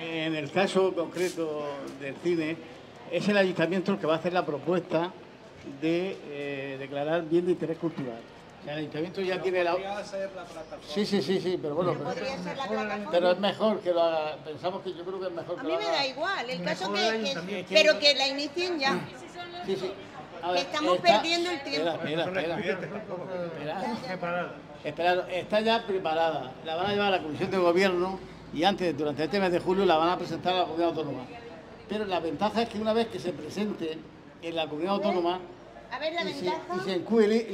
En el caso concreto del cine, es el ayuntamiento el que va a hacer la propuesta de declarar bien de interés cultural. O sea, el ayuntamiento ya tiene la... Sí, pero bueno... Pero es mejor que lo haga... Pensamos que yo creo que es mejor que lo haga... A mí me da igual, el caso que... Pero que la inicien ya. Sí. Estamos perdiendo el tiempo. Espera, está ya preparada. La van a llevar a la Comisión de Gobierno y antes, durante este mes de julio, la van a presentar a la Comunidad Autónoma. Pero la ventaja es que una vez que se presente en la Comunidad Autónoma... A ver, la ventaja... Y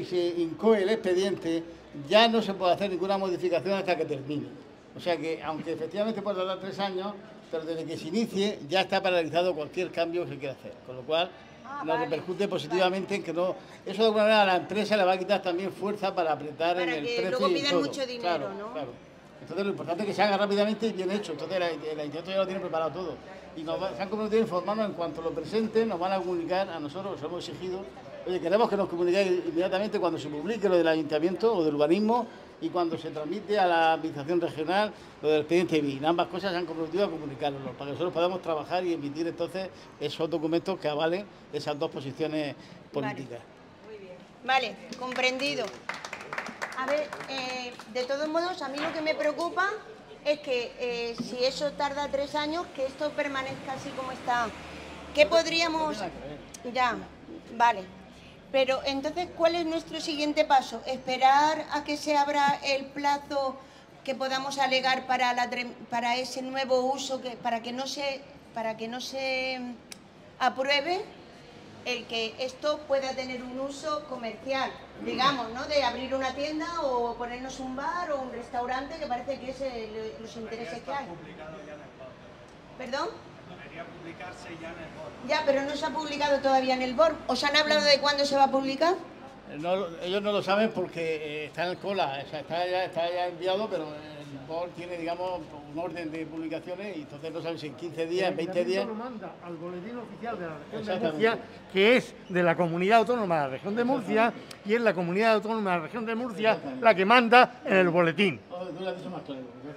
se incoe el expediente, ya no se puede hacer ninguna modificación hasta que termine. O sea que, aunque efectivamente pueda tardar 3 años, pero desde que se inicie ya está paralizado cualquier cambio que se quiera hacer. Con lo cual, nos repercute positivamente en que no... Eso de alguna manera a la empresa le va a quitar también fuerza para apretar en el precio. Para que luego pidan mucho dinero, claro, ¿no? Claro. Entonces lo importante es que se haga rápidamente y bien hecho. Entonces el instituto ya lo tiene preparado todo. Y se han comprometido a informarnos en cuanto lo presenten, nos van a comunicar a nosotros, nos hemos exigido... Oye, queremos que nos comuniquéis inmediatamente cuando se publique lo del ayuntamiento o del urbanismo y cuando se transmite a la administración regional lo del expediente BIN. Ambas cosas se han comprometido a comunicarnos para que nosotros podamos trabajar y emitir entonces esos documentos que avalen esas dos posiciones políticas. Vale, muy bien. Vale, comprendido. A ver, de todos modos, a mí lo que me preocupa es que si eso tarda 3 años, que esto permanezca así como está. ¿Qué podríamos...? Ya, vale. Pero entonces, ¿cuál es nuestro siguiente paso? ¿Esperar a que se abra el plazo que podamos alegar para ese nuevo uso, para que no se apruebe el que esto pueda tener un uso comercial, digamos, ¿no? De abrir una tienda o ponernos un bar o un restaurante, que parece que es los intereses que hay. ¿Perdón? Debería publicarse ya en el BOR. Ya, pero no se ha publicado todavía en el BOR. ¿Os han hablado de cuándo se va a publicar? No, ellos no lo saben porque está en cola, o sea, está ya enviado, pero el BOR tiene, digamos, un orden de publicaciones y entonces no saben si en 15 días, en 20 días... lo manda al Boletín Oficial de la Región de Murcia, que es de la Comunidad Autónoma de la Región de Murcia, y es la Comunidad Autónoma de la Región de Murcia la que manda en el boletín. El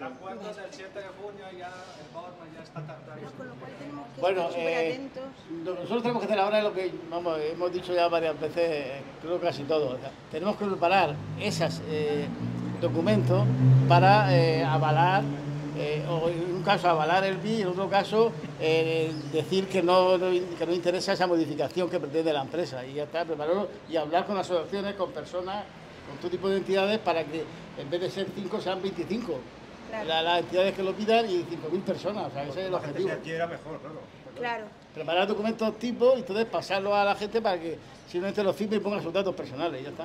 acuerdo del 7 de junio ya el BOR ya está tardando. Bueno, nosotros tenemos que hacer ahora lo que vamos, hemos dicho ya varias veces, creo casi todo. O sea, tenemos que preparar esos documentos para avalar, o en un caso avalar el BI, en otro caso decir que no interesa esa modificación que pretende la empresa. Y ya está, prepararlo y hablar con asociaciones, con personas, con todo tipo de entidades para que en vez de ser 5 sean 25. Claro. Las entidades que lo pidan y 5.000 personas, o sea, ese es el objetivo. Aquí era mejor, claro. Claro. Preparar documentos tipo y entonces pasarlos a la gente para que simplemente los firme y pongan sus datos personales, ya está.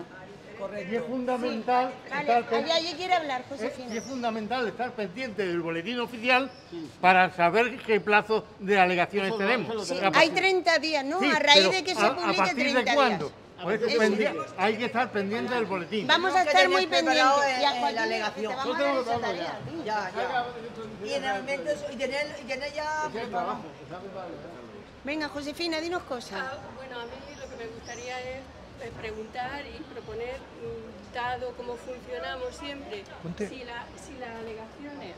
Correcto. Y es fundamental. Sí. Vale, allí quiere hablar, Josefina. Y es fundamental estar pendiente del boletín oficial para saber qué plazo de alegaciones tenemos. Sí. Hay 30 días, ¿no? Sí, a raíz de que se publique. ¿A partir 30 de cuándo? Días. Hay que estar pendiente del boletín. Vamos a estar muy pendientes de la alegación. Y en el momento tener ya... Venga, Josefina, dinos cosas. Bueno, a mí lo que me gustaría es preguntar y proponer, dado cómo funcionamos siempre, si las alegaciones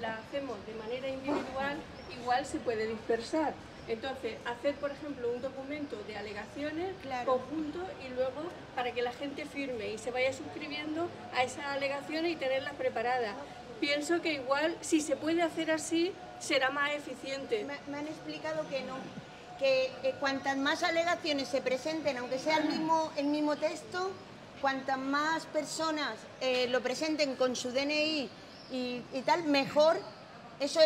las hacemos de manera individual, igual se puede dispersar. Entonces, hacer, por ejemplo, un documento de alegaciones conjunto y luego para que la gente firme y se vaya suscribiendo a esas alegaciones y tenerlas preparadas. Pienso que igual, si se puede hacer así, será más eficiente. Me han explicado que no, que cuantas más alegaciones se presenten, aunque sea el mismo texto, cuantas más personas lo presenten con su DNI y tal, mejor. Eso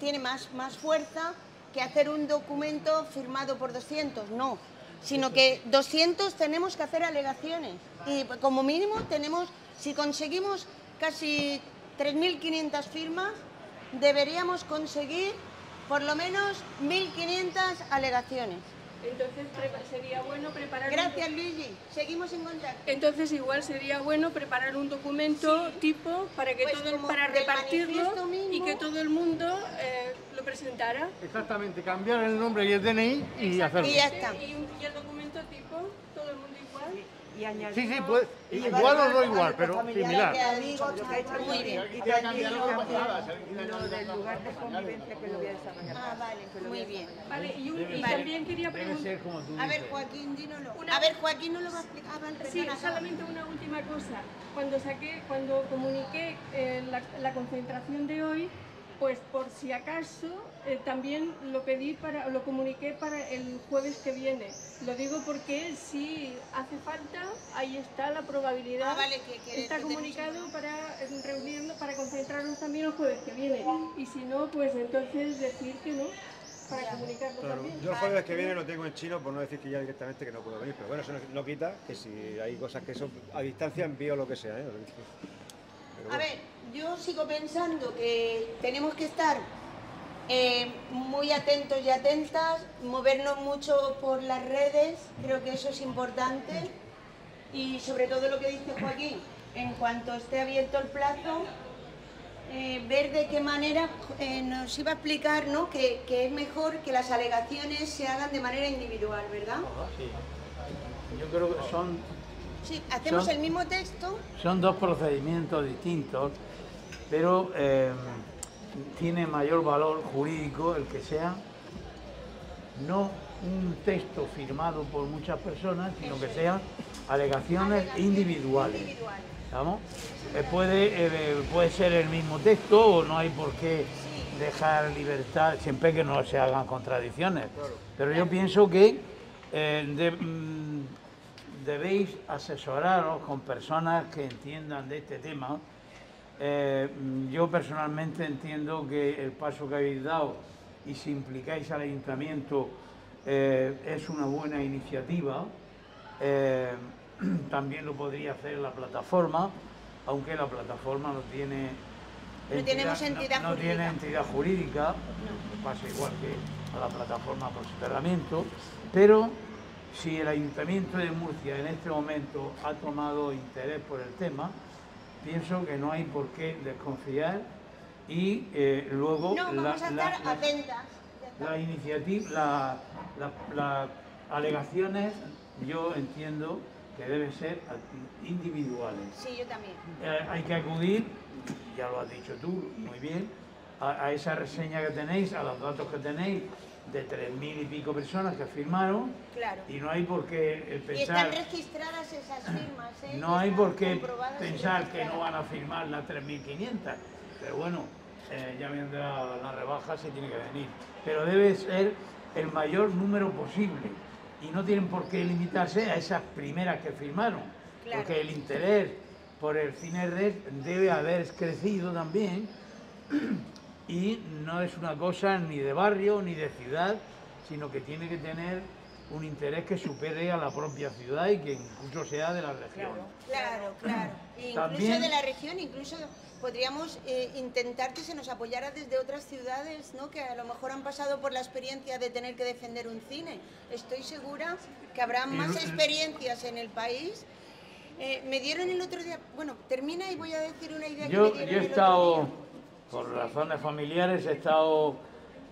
tiene más fuerza que hacer un documento firmado por 200, no, sino que 200 tenemos que hacer alegaciones y como mínimo tenemos, si conseguimos casi 3.500 firmas, deberíamos conseguir por lo menos 1.500 alegaciones. Entonces sería bueno preparar... Gracias, Luigi. Seguimos en contacto. Entonces igual sería bueno preparar un documento tipo para que para repartirlo mismo, y que todo el mundo lo presentara. Exactamente, cambiar el nombre y el DNI y hacerlo. Y ya está. Y el documento tipo, todo el mundo igual. Y añadir... Sí, sí, pues, igual o no igual, pero similar. Muy bien. Y también lo del lugar de convivencia que lo voy a desarrollar. Ah, vale, muy bien. Vale, y también quería preguntar... A ver, Joaquín, dínoslo. A ver, Joaquín no lo va a explicar. Sí, solamente una última cosa. Cuando comuniqué la concentración de hoy, pues por si acaso también lo comuniqué para el jueves que viene. Lo digo porque si hace falta, ahí está la probabilidad. Ah, vale, está comunicado para reunirnos, para concentrarnos también el jueves que viene. Y si no, pues entonces decir que no, para comunicarlo también. Yo el jueves que viene lo tengo en chino, por no decir que ya directamente que no puedo venir. Pero bueno, eso no quita que si hay cosas que son a distancia, envío lo que sea, ¿eh? Pero bueno. A ver. Yo sigo pensando que tenemos que estar muy atentos y atentas, movernos mucho por las redes, creo que eso es importante, y sobre todo lo que dice Joaquín, en cuanto esté abierto el plazo, ver de qué manera nos iba a explicar, ¿no? que es mejor que las alegaciones se hagan de manera individual, ¿verdad? Sí, yo creo que son... Sí, hacemos el mismo texto. Son dos procedimientos distintos, pero tiene mayor valor jurídico el que sea no un texto firmado por muchas personas, sino que sean alegaciones individuales. ¿Estamos? Puede ser el mismo texto o no hay por qué dejar libertad, siempre que no se hagan contradicciones. Pero yo pienso que debéis asesoraros con personas que entiendan de este tema Yo personalmente entiendo que el paso que habéis dado y si implicáis al ayuntamiento es una buena iniciativa. También lo podría hacer la plataforma, aunque la plataforma no tiene entidad jurídica, no pasa igual que a la plataforma por soterramiento, pero si el Ayuntamiento de Murcia en este momento ha tomado interés por el tema, pienso que no hay por qué desconfiar y luego las alegaciones yo entiendo que deben ser individuales. Sí, yo también. Hay que acudir, ya lo has dicho tú muy bien, a esa reseña que tenéis, a los datos que tenéis de 3.000 y pico personas que firmaron. Claro. Y no hay por qué pensar... Y están registradas esas firmas, ¿eh? No hay por qué pensar que no van a firmar las 3.500. Pero bueno, ya vendrá la rebaja, se tiene que venir. Pero debe ser el mayor número posible. Y no tienen por qué limitarse a esas primeras que firmaron. Claro. Porque el interés por el CineRex debe haber crecido también. Y no es una cosa ni de barrio ni de ciudad, sino que tiene que tener un interés que supere a la propia ciudad y que incluso sea de la región. Claro, claro. Incluso de la región, incluso podríamos intentar que se nos apoyara desde otras ciudades, ¿no? Que a lo mejor han pasado por la experiencia de tener que defender un cine. Estoy segura que habrá más experiencias en el país. Me dieron el otro día... Bueno, termina y voy a decir una idea que me dieron el otro día. Por razones familiares he estado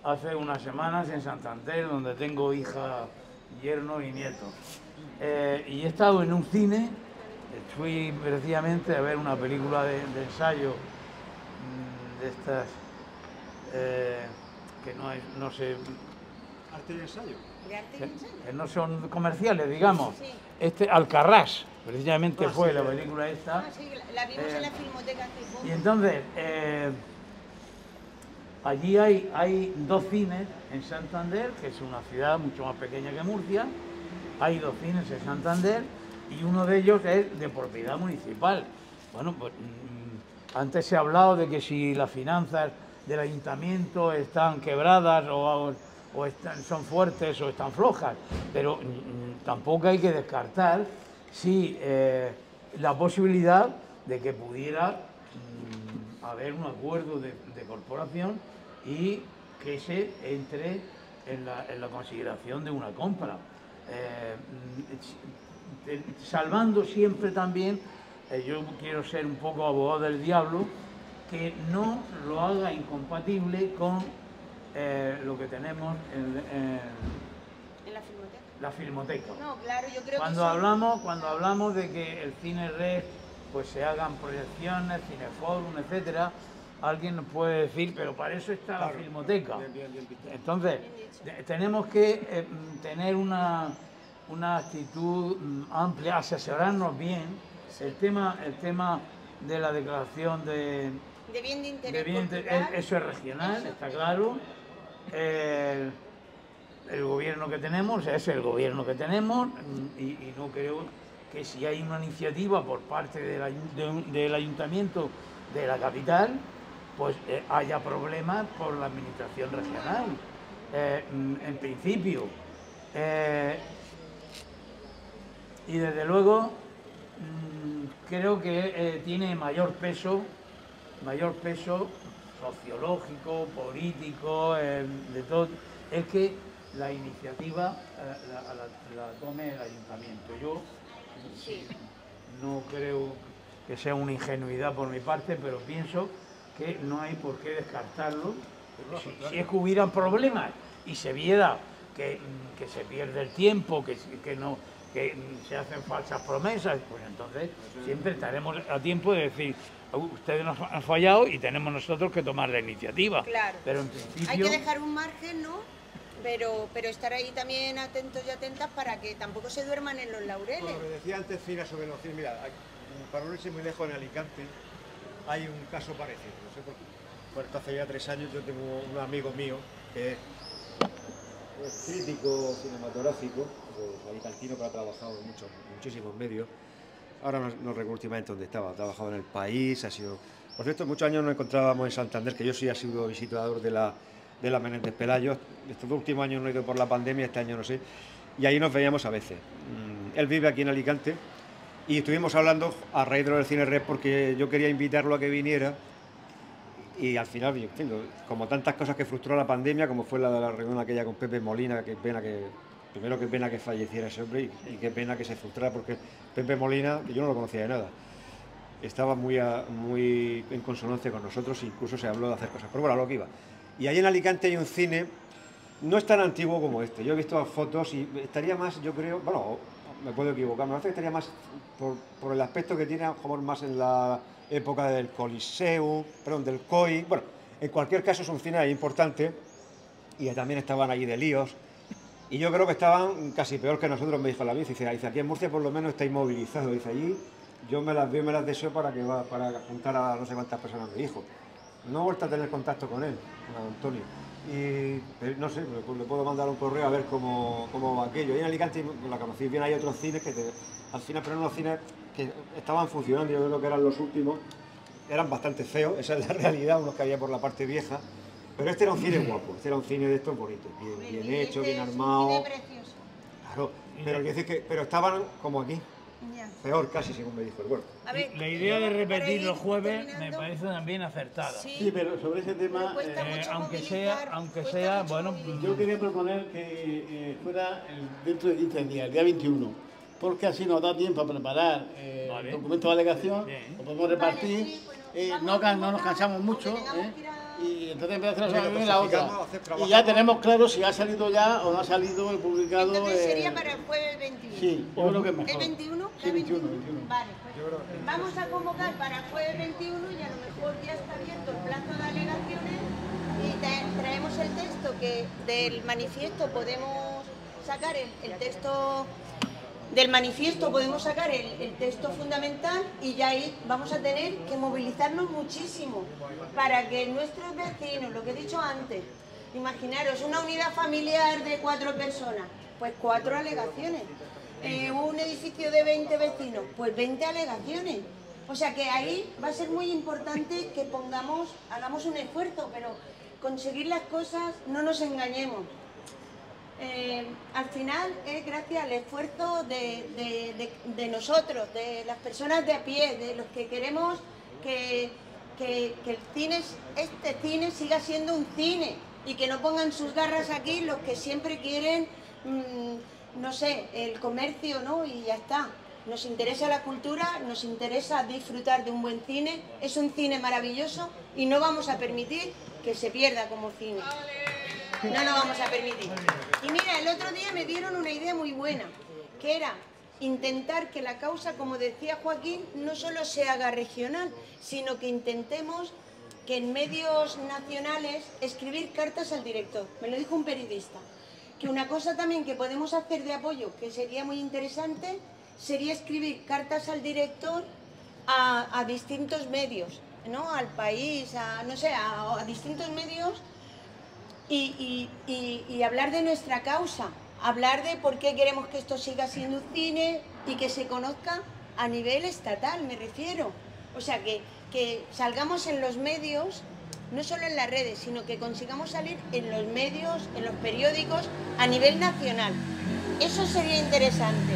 hace unas semanas en Santander, donde tengo hija, yerno y nieto. Y he estado en un cine, fui precisamente a ver una película de ensayo de estas que no sé... ¿Arte de ensayo? Que no son comerciales, digamos. Sí. Alcarrás, precisamente fue la película esta. Sí, la vimos en la filmoteca. Y entonces... Allí hay dos cines en Santander, que es una ciudad mucho más pequeña que Murcia. Hay dos cines en Santander y uno de ellos es de propiedad municipal. Bueno, pues antes se ha hablado de que si las finanzas del ayuntamiento están quebradas son fuertes o están flojas, pero tampoco hay que descartar si la posibilidad de que pudiera haber un acuerdo de corporación y que se entre en la consideración de una compra, salvando siempre también, yo quiero ser un poco abogado del diablo, que no lo haga incompatible con lo que tenemos en la filmoteca. No, claro, yo creo que cuando hablamos de que el CineRex pues se hagan proyecciones, cineforum, etcétera, alguien nos puede decir, pero para eso está la filmoteca. Entonces, tenemos que tener una actitud amplia, asesorarnos bien. El tema de la declaración de bien de interés cultural, eso es regional, está claro. El gobierno que tenemos es el gobierno que tenemos y no creo que si hay una iniciativa por parte del ayuntamiento de la capital, pues haya problemas por la administración regional. En principio. Y desde luego creo que tiene mayor peso sociológico, político, de todo. Es que la iniciativa la tome el ayuntamiento. Yo no creo que sea una ingenuidad por mi parte, pero pienso que no hay por qué descartarlo. Si es que hubieran problemas y se viera que se pierde el tiempo, que se hacen falsas promesas, pues entonces siempre estaremos a tiempo de decir ustedes nos han fallado y tenemos nosotros que tomar la iniciativa. Claro. Pero en principio... Hay que dejar un margen, ¿no? Pero estar ahí también atentos y atentas para que tampoco se duerman en los laureles. Como decía antes Fina sobre los cines, mira, para no irse muy lejos en Alicante hay un caso parecido, no sé por qué. Bueno, hace ya 3 años yo tengo un amigo mío que es crítico cinematográfico, pues, alicantino, que ha trabajado en muchísimos medios. Ahora no recuerdo últimamente dónde estaba, ha trabajado en El País, ha sido Por cierto, muchos años nos encontrábamos en Santander, que yo sí he sido visitador de la Menéndez Pelayo. Estos últimos años no he ido por la pandemia, este año no sé. Y ahí nos veíamos a veces. Él vive aquí en Alicante y estuvimos hablando a raíz de lo del CineRex porque yo quería invitarlo a que viniera. Y al final, en fin, como tantas cosas que frustró la pandemia, como fue la de la reunión aquella con Pepe Molina, que pena que... Primero, qué pena que falleciera ese hombre y qué pena que se frustrara, porque Pepe Molina, que yo no lo conocía de nada, estaba muy en consonancia con nosotros, incluso se habló de hacer cosas. Pero bueno, a lo que iba. Y ahí en Alicante hay un cine, no es tan antiguo como este. Yo he visto fotos y estaría más, yo creo, bueno, me puedo equivocar, me parece que estaría más por el aspecto que tiene, a lo mejor más en la época del Coliseum, perdón, del COI. Bueno, en cualquier caso es un cine importante y también estaban allí de líos. Y yo creo que estaban casi peor que nosotros, me dijo la bici. Dice, aquí en Murcia por lo menos está inmovilizado. Dice, allí yo me las veo y me las deseo para apuntar a no sé cuántas personas, me dijo. No he vuelto a tener contacto con él, con Antonio. Y no sé, le puedo mandar un correo a ver cómo va aquello. Y en Alicante, la conocí bien, hay otros cines que al final, pero unos cines que estaban funcionando, yo creo que eran los últimos, eran bastante feos, esa es la realidad, unos que había por la parte vieja. Pero este era un cine guapo, este era un cine de estos bonitos, bien hecho, bien armado. Claro, pero estaban como aquí, peor casi, según me dijo el cuerpo. La idea de repetir los jueves me parece también acertada. Sí, pero sobre ese tema, aunque sea, bueno... Yo quería proponer que fuera dentro de 15 días, el día 21, porque así nos da tiempo a preparar el documento de alegación, lo podemos repartir, no nos cansamos mucho. Y entonces empezamos a hacer la otra. Y ya tenemos claro si ha salido ya o no ha salido el publicado. Entonces sería para el jueves 21. Sí, yo creo que es mejor. ¿El 21? Sí, 21. Vale, pues vamos a convocar para el jueves 21 y a lo mejor ya está abierto el plazo de alegaciones y traemos el texto que del manifiesto podemos sacar el texto. Del manifiesto podemos sacar el texto fundamental y ya ahí vamos a tener que movilizarnos muchísimo para que nuestros vecinos, lo que he dicho antes, imaginaros una unidad familiar de 4 personas, pues 4 alegaciones, un edificio de 20 vecinos, pues 20 alegaciones. O sea que ahí va a ser muy importante que hagamos un esfuerzo, pero conseguir las cosas, no nos engañemos. Al final es gracias al esfuerzo de nosotros, de las personas de a pie, de los que queremos que el cine, este cine siga siendo un cine y que no pongan sus garras aquí los que siempre quieren, no sé, el comercio, ¿no? Y ya está. Nos interesa la cultura, nos interesa disfrutar de un buen cine, es un cine maravilloso y no vamos a permitir que se pierda como cine. No lo vamos a permitir. Y mira, el otro día me dieron una idea muy buena, que era intentar que la causa, como decía Joaquín, no solo se haga regional, sino que intentemos que en medios nacionales escribir cartas al director. Me lo dijo un periodista. Que una cosa también que podemos hacer de apoyo, que sería muy interesante, sería escribir cartas al director a distintos medios, ¿no? Al País, no sé, a distintos medios. Y hablar de nuestra causa, hablar de por qué queremos que esto siga siendo un cine y que se conozca a nivel estatal, me refiero. O sea, que salgamos en los medios, no solo en las redes, sino que consigamos salir en los medios, en los periódicos, a nivel nacional. Eso sería interesante.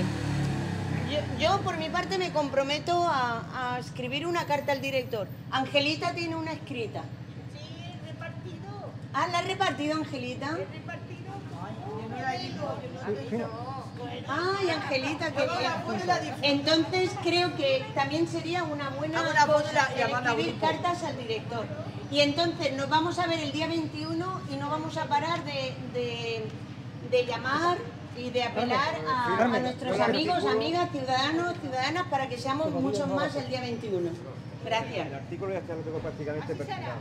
Yo por mi parte me comprometo a escribir una carta al director. Angelita tiene una escrita. Ah, ¿la has repartido, Angelita? ¿La has repartido? Yo no la he ido. Ay, Angelita, qué bien. Entonces creo que también sería una buena cosa escribir cartas al director. Y entonces nos vamos a ver el día 21 y no vamos a parar de llamar y de apelar a nuestros amigos, amigas, ciudadanos, ciudadanas, para que seamos muchos más el día 21. Gracias. El artículo ya está, lo tengo prácticamente perfectado.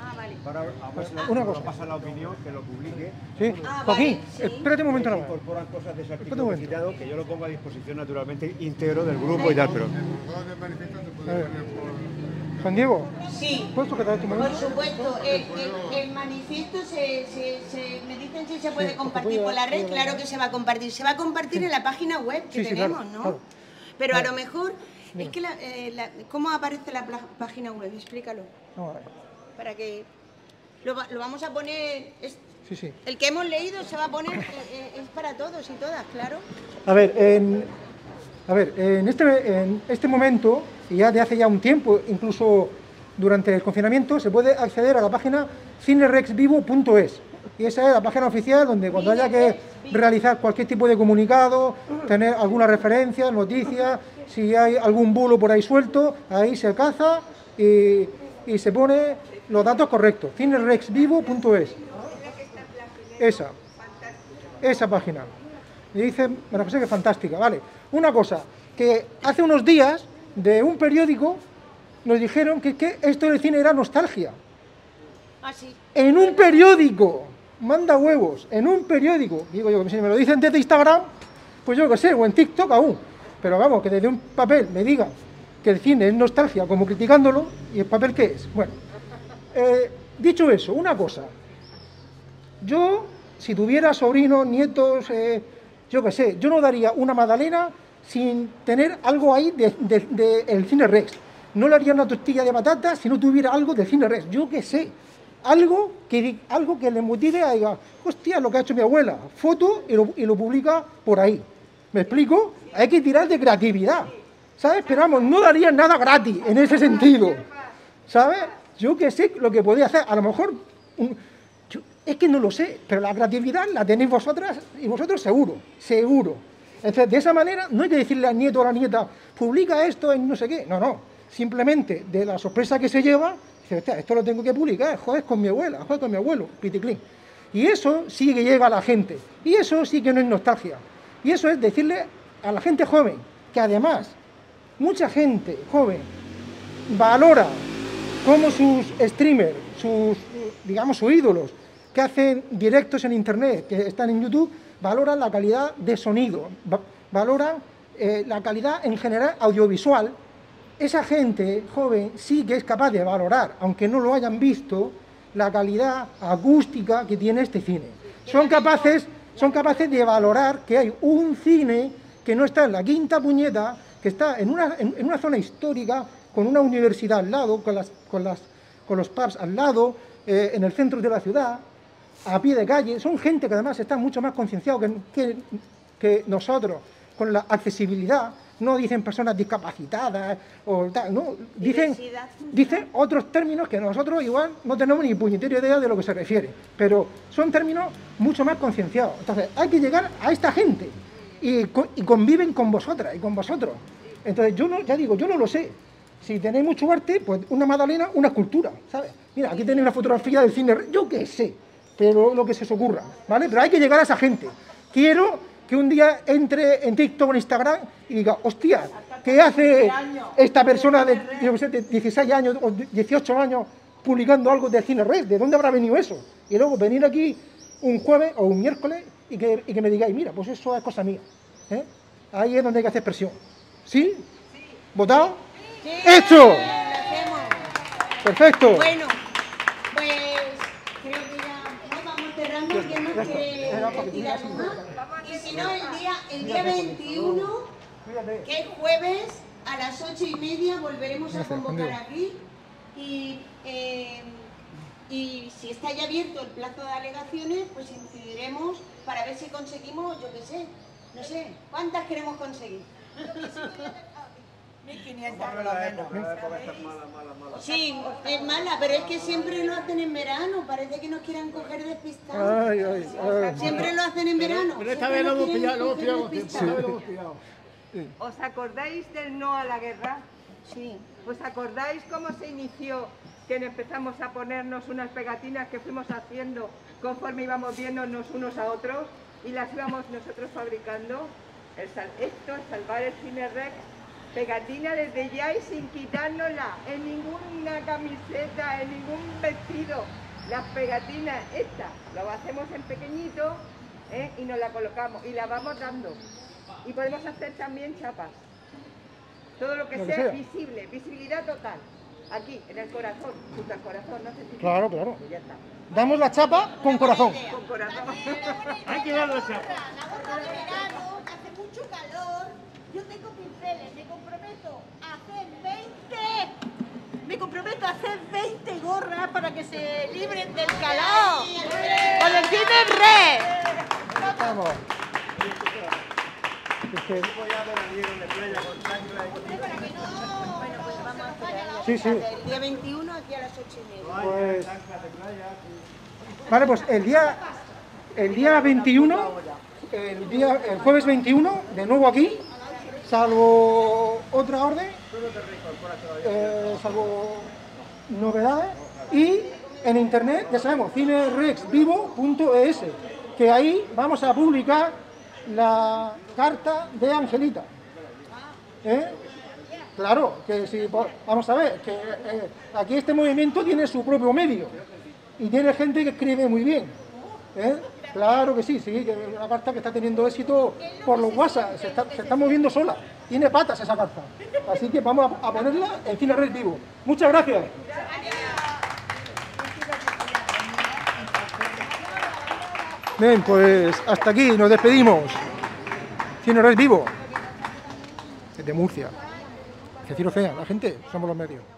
Ah, vale. Una cosa. Pasa la opinión, que lo publique. Sí. Ah, Joaquín, vale, sí. Espérate un momento. Se incorporan cosas de ese artículo citado, que yo lo pongo a disposición naturalmente íntegro del grupo y tal, pero... Juan Diego. Sí. ¿Por supuesto? El manifiesto me dicen si se puede compartir por la red. Claro que se va a compartir. Se va a compartir en la página web que tenemos, ¿no? Claro. Pero a lo mejor... Es que ¿cómo aparece la página web? Explícalo. Vamos a ver. Para que... Lo vamos a poner... Sí, sí. El que hemos leído se va a poner... es para todos y todas, claro. A ver, en este momento, y ya de hace ya un tiempo, incluso durante el confinamiento, se puede acceder a la página cinerexvivo.es. Y esa es la página oficial donde cuando haya que realizar cualquier tipo de comunicado, tener alguna referencia, noticias, si hay algún bulo por ahí suelto, ahí se caza y se pone los datos correctos. cinerexvivo.es. Esa página. Me dice, bueno, pues es que es fantástica, vale. Una cosa, que hace unos días de un periódico nos dijeron que esto del cine era nostalgia. Ah, sí. En un periódico, manda huevos, en un periódico, digo yo, si me lo dicen desde Instagram, pues yo qué sé, o en TikTok aún, pero vamos, que desde un papel me digan que el cine es nostalgia, como criticándolo, ¿y el papel qué es? Bueno, dicho eso, una cosa, yo, si tuviera sobrinos, nietos, yo qué sé, yo no daría una magdalena sin tener algo ahí del CineRex, no le haría una tortilla de patatas si no tuviera algo del CineRex, yo qué sé. Algo que le motive a diga, hostia, lo que ha hecho mi abuela, foto y lo publica por ahí. ¿Me explico? Hay que tirar de creatividad, ¿sabes? Pero vamos, no daría nada gratis en ese sentido, ¿sabes? Yo que sé lo que podía hacer, a lo mejor, es que no lo sé, pero la creatividad la tenéis vosotras y vosotros seguro, seguro. Entonces, de esa manera, no hay que decirle al nieto o a la nieta, publica esto en no sé qué, no, no, simplemente de la sorpresa que se lleva, esto lo tengo que publicar, joder, con mi abuela, joder, con mi abuelo, piticlín. Y eso sí que llega a la gente, y eso sí que no es nostalgia. Y eso es decirle a la gente joven, que además, mucha gente joven valora cómo sus streamers, sus ídolos, que hacen directos en internet, que están en YouTube, valoran la calidad de sonido, valoran la calidad en general audiovisual. Esa gente joven sí que es capaz de valorar, aunque no lo hayan visto, la calidad acústica que tiene este cine. Son capaces de valorar que hay un cine que no está en la quinta puñeta, que está en una zona histórica, con una universidad al lado, con los pubs al lado, en el centro de la ciudad, a pie de calle. Son gente que además está mucho más concienciado que nosotros con la accesibilidad. No dicen personas discapacitadas o tal, no, dicen otros términos que nosotros igual no tenemos ni puñetera idea de lo que se refiere, pero son términos mucho más concienciados. Entonces, hay que llegar a esta gente y conviven con vosotras y con vosotros. Entonces, yo no, ya digo, yo no lo sé. Si tenéis mucho arte, pues una magdalena, una escultura, ¿sabes? Mira, aquí tenéis una fotografía del cine, yo qué sé, pero lo que se os ocurra, ¿vale? Pero hay que llegar a esa gente. Quiero que un día entre en TikTok o en Instagram y diga, hostia, ¿qué hace esta persona de 16 años o 18 años publicando algo de CineRex? ¿De dónde habrá venido eso? Y luego venir aquí un jueves o un miércoles y que me digáis, mira, pues eso es cosa mía. ¿Eh? Ahí es donde hay que hacer presión. ¿Sí? Sí. ¿Votado? Sí. ¡Hecho! Lo hacemos. Perfecto. Bueno, pues creo que ya vamos cerrando, que no quiere tirar más. Y si no, el día 21, que es jueves, a las 8:30 volveremos a convocar aquí. Y si está ya abierto el plazo de alegaciones, pues incidiremos para ver si conseguimos, yo qué sé, no sé, ¿cuántas queremos conseguir? 1500 por lo menos. Sí, es mala, pero es que siempre lo hacen en verano, parece que nos quieran coger despistados. Siempre lo hacen en verano. Pero esta vez lo hemos pillado. ¿Os acordáis del no a la guerra? Sí. ¿Os acordáis cómo se inició? Que empezamos a ponernos unas pegatinas que fuimos haciendo conforme íbamos viéndonos unos a otros y las íbamos nosotros fabricando. Esto es salvar el CineRex. Pegatina desde ya y sin quitárnosla, en ninguna camiseta, en ningún vestido. Las pegatinas, esta, lo hacemos en pequeñito, ¿eh? Y nos la colocamos y la vamos dando. Y podemos hacer también chapas. Todo lo que sea visible, visibilidad total. Aquí, en el corazón, junto al corazón, no sé si... Claro, claro. Y ya está. Damos la chapa con corazón. Con corazón. Hay que dar la chapa. La gorra de verano, hace mucho calor. Yo tengo pinceles, me comprometo a hacer 20. Me comprometo a hacer 20 gorras para que se libren del calor. ¡Con el CineRex! Vamos. Sí. El día 21 aquí a las 8:30. Pues... Vale, pues el jueves 21, de nuevo aquí, salvo otra orden, salvo novedades, y en internet, ya sabemos, cinerexvivo.es, que ahí vamos a publicar la carta de Angelita. Claro, que si, vamos a ver, que aquí este movimiento tiene su propio medio y tiene gente que escribe muy bien. Claro que sí, que es una carta que está teniendo éxito por los WhatsApp, se está moviendo sola, tiene patas esa carta. Así que vamos a ponerla en CineRex Vivo. Muchas gracias. Bien, pues hasta aquí nos despedimos. CineRex Vivo. Desde Murcia. Que si lo sea, la gente, somos los medios.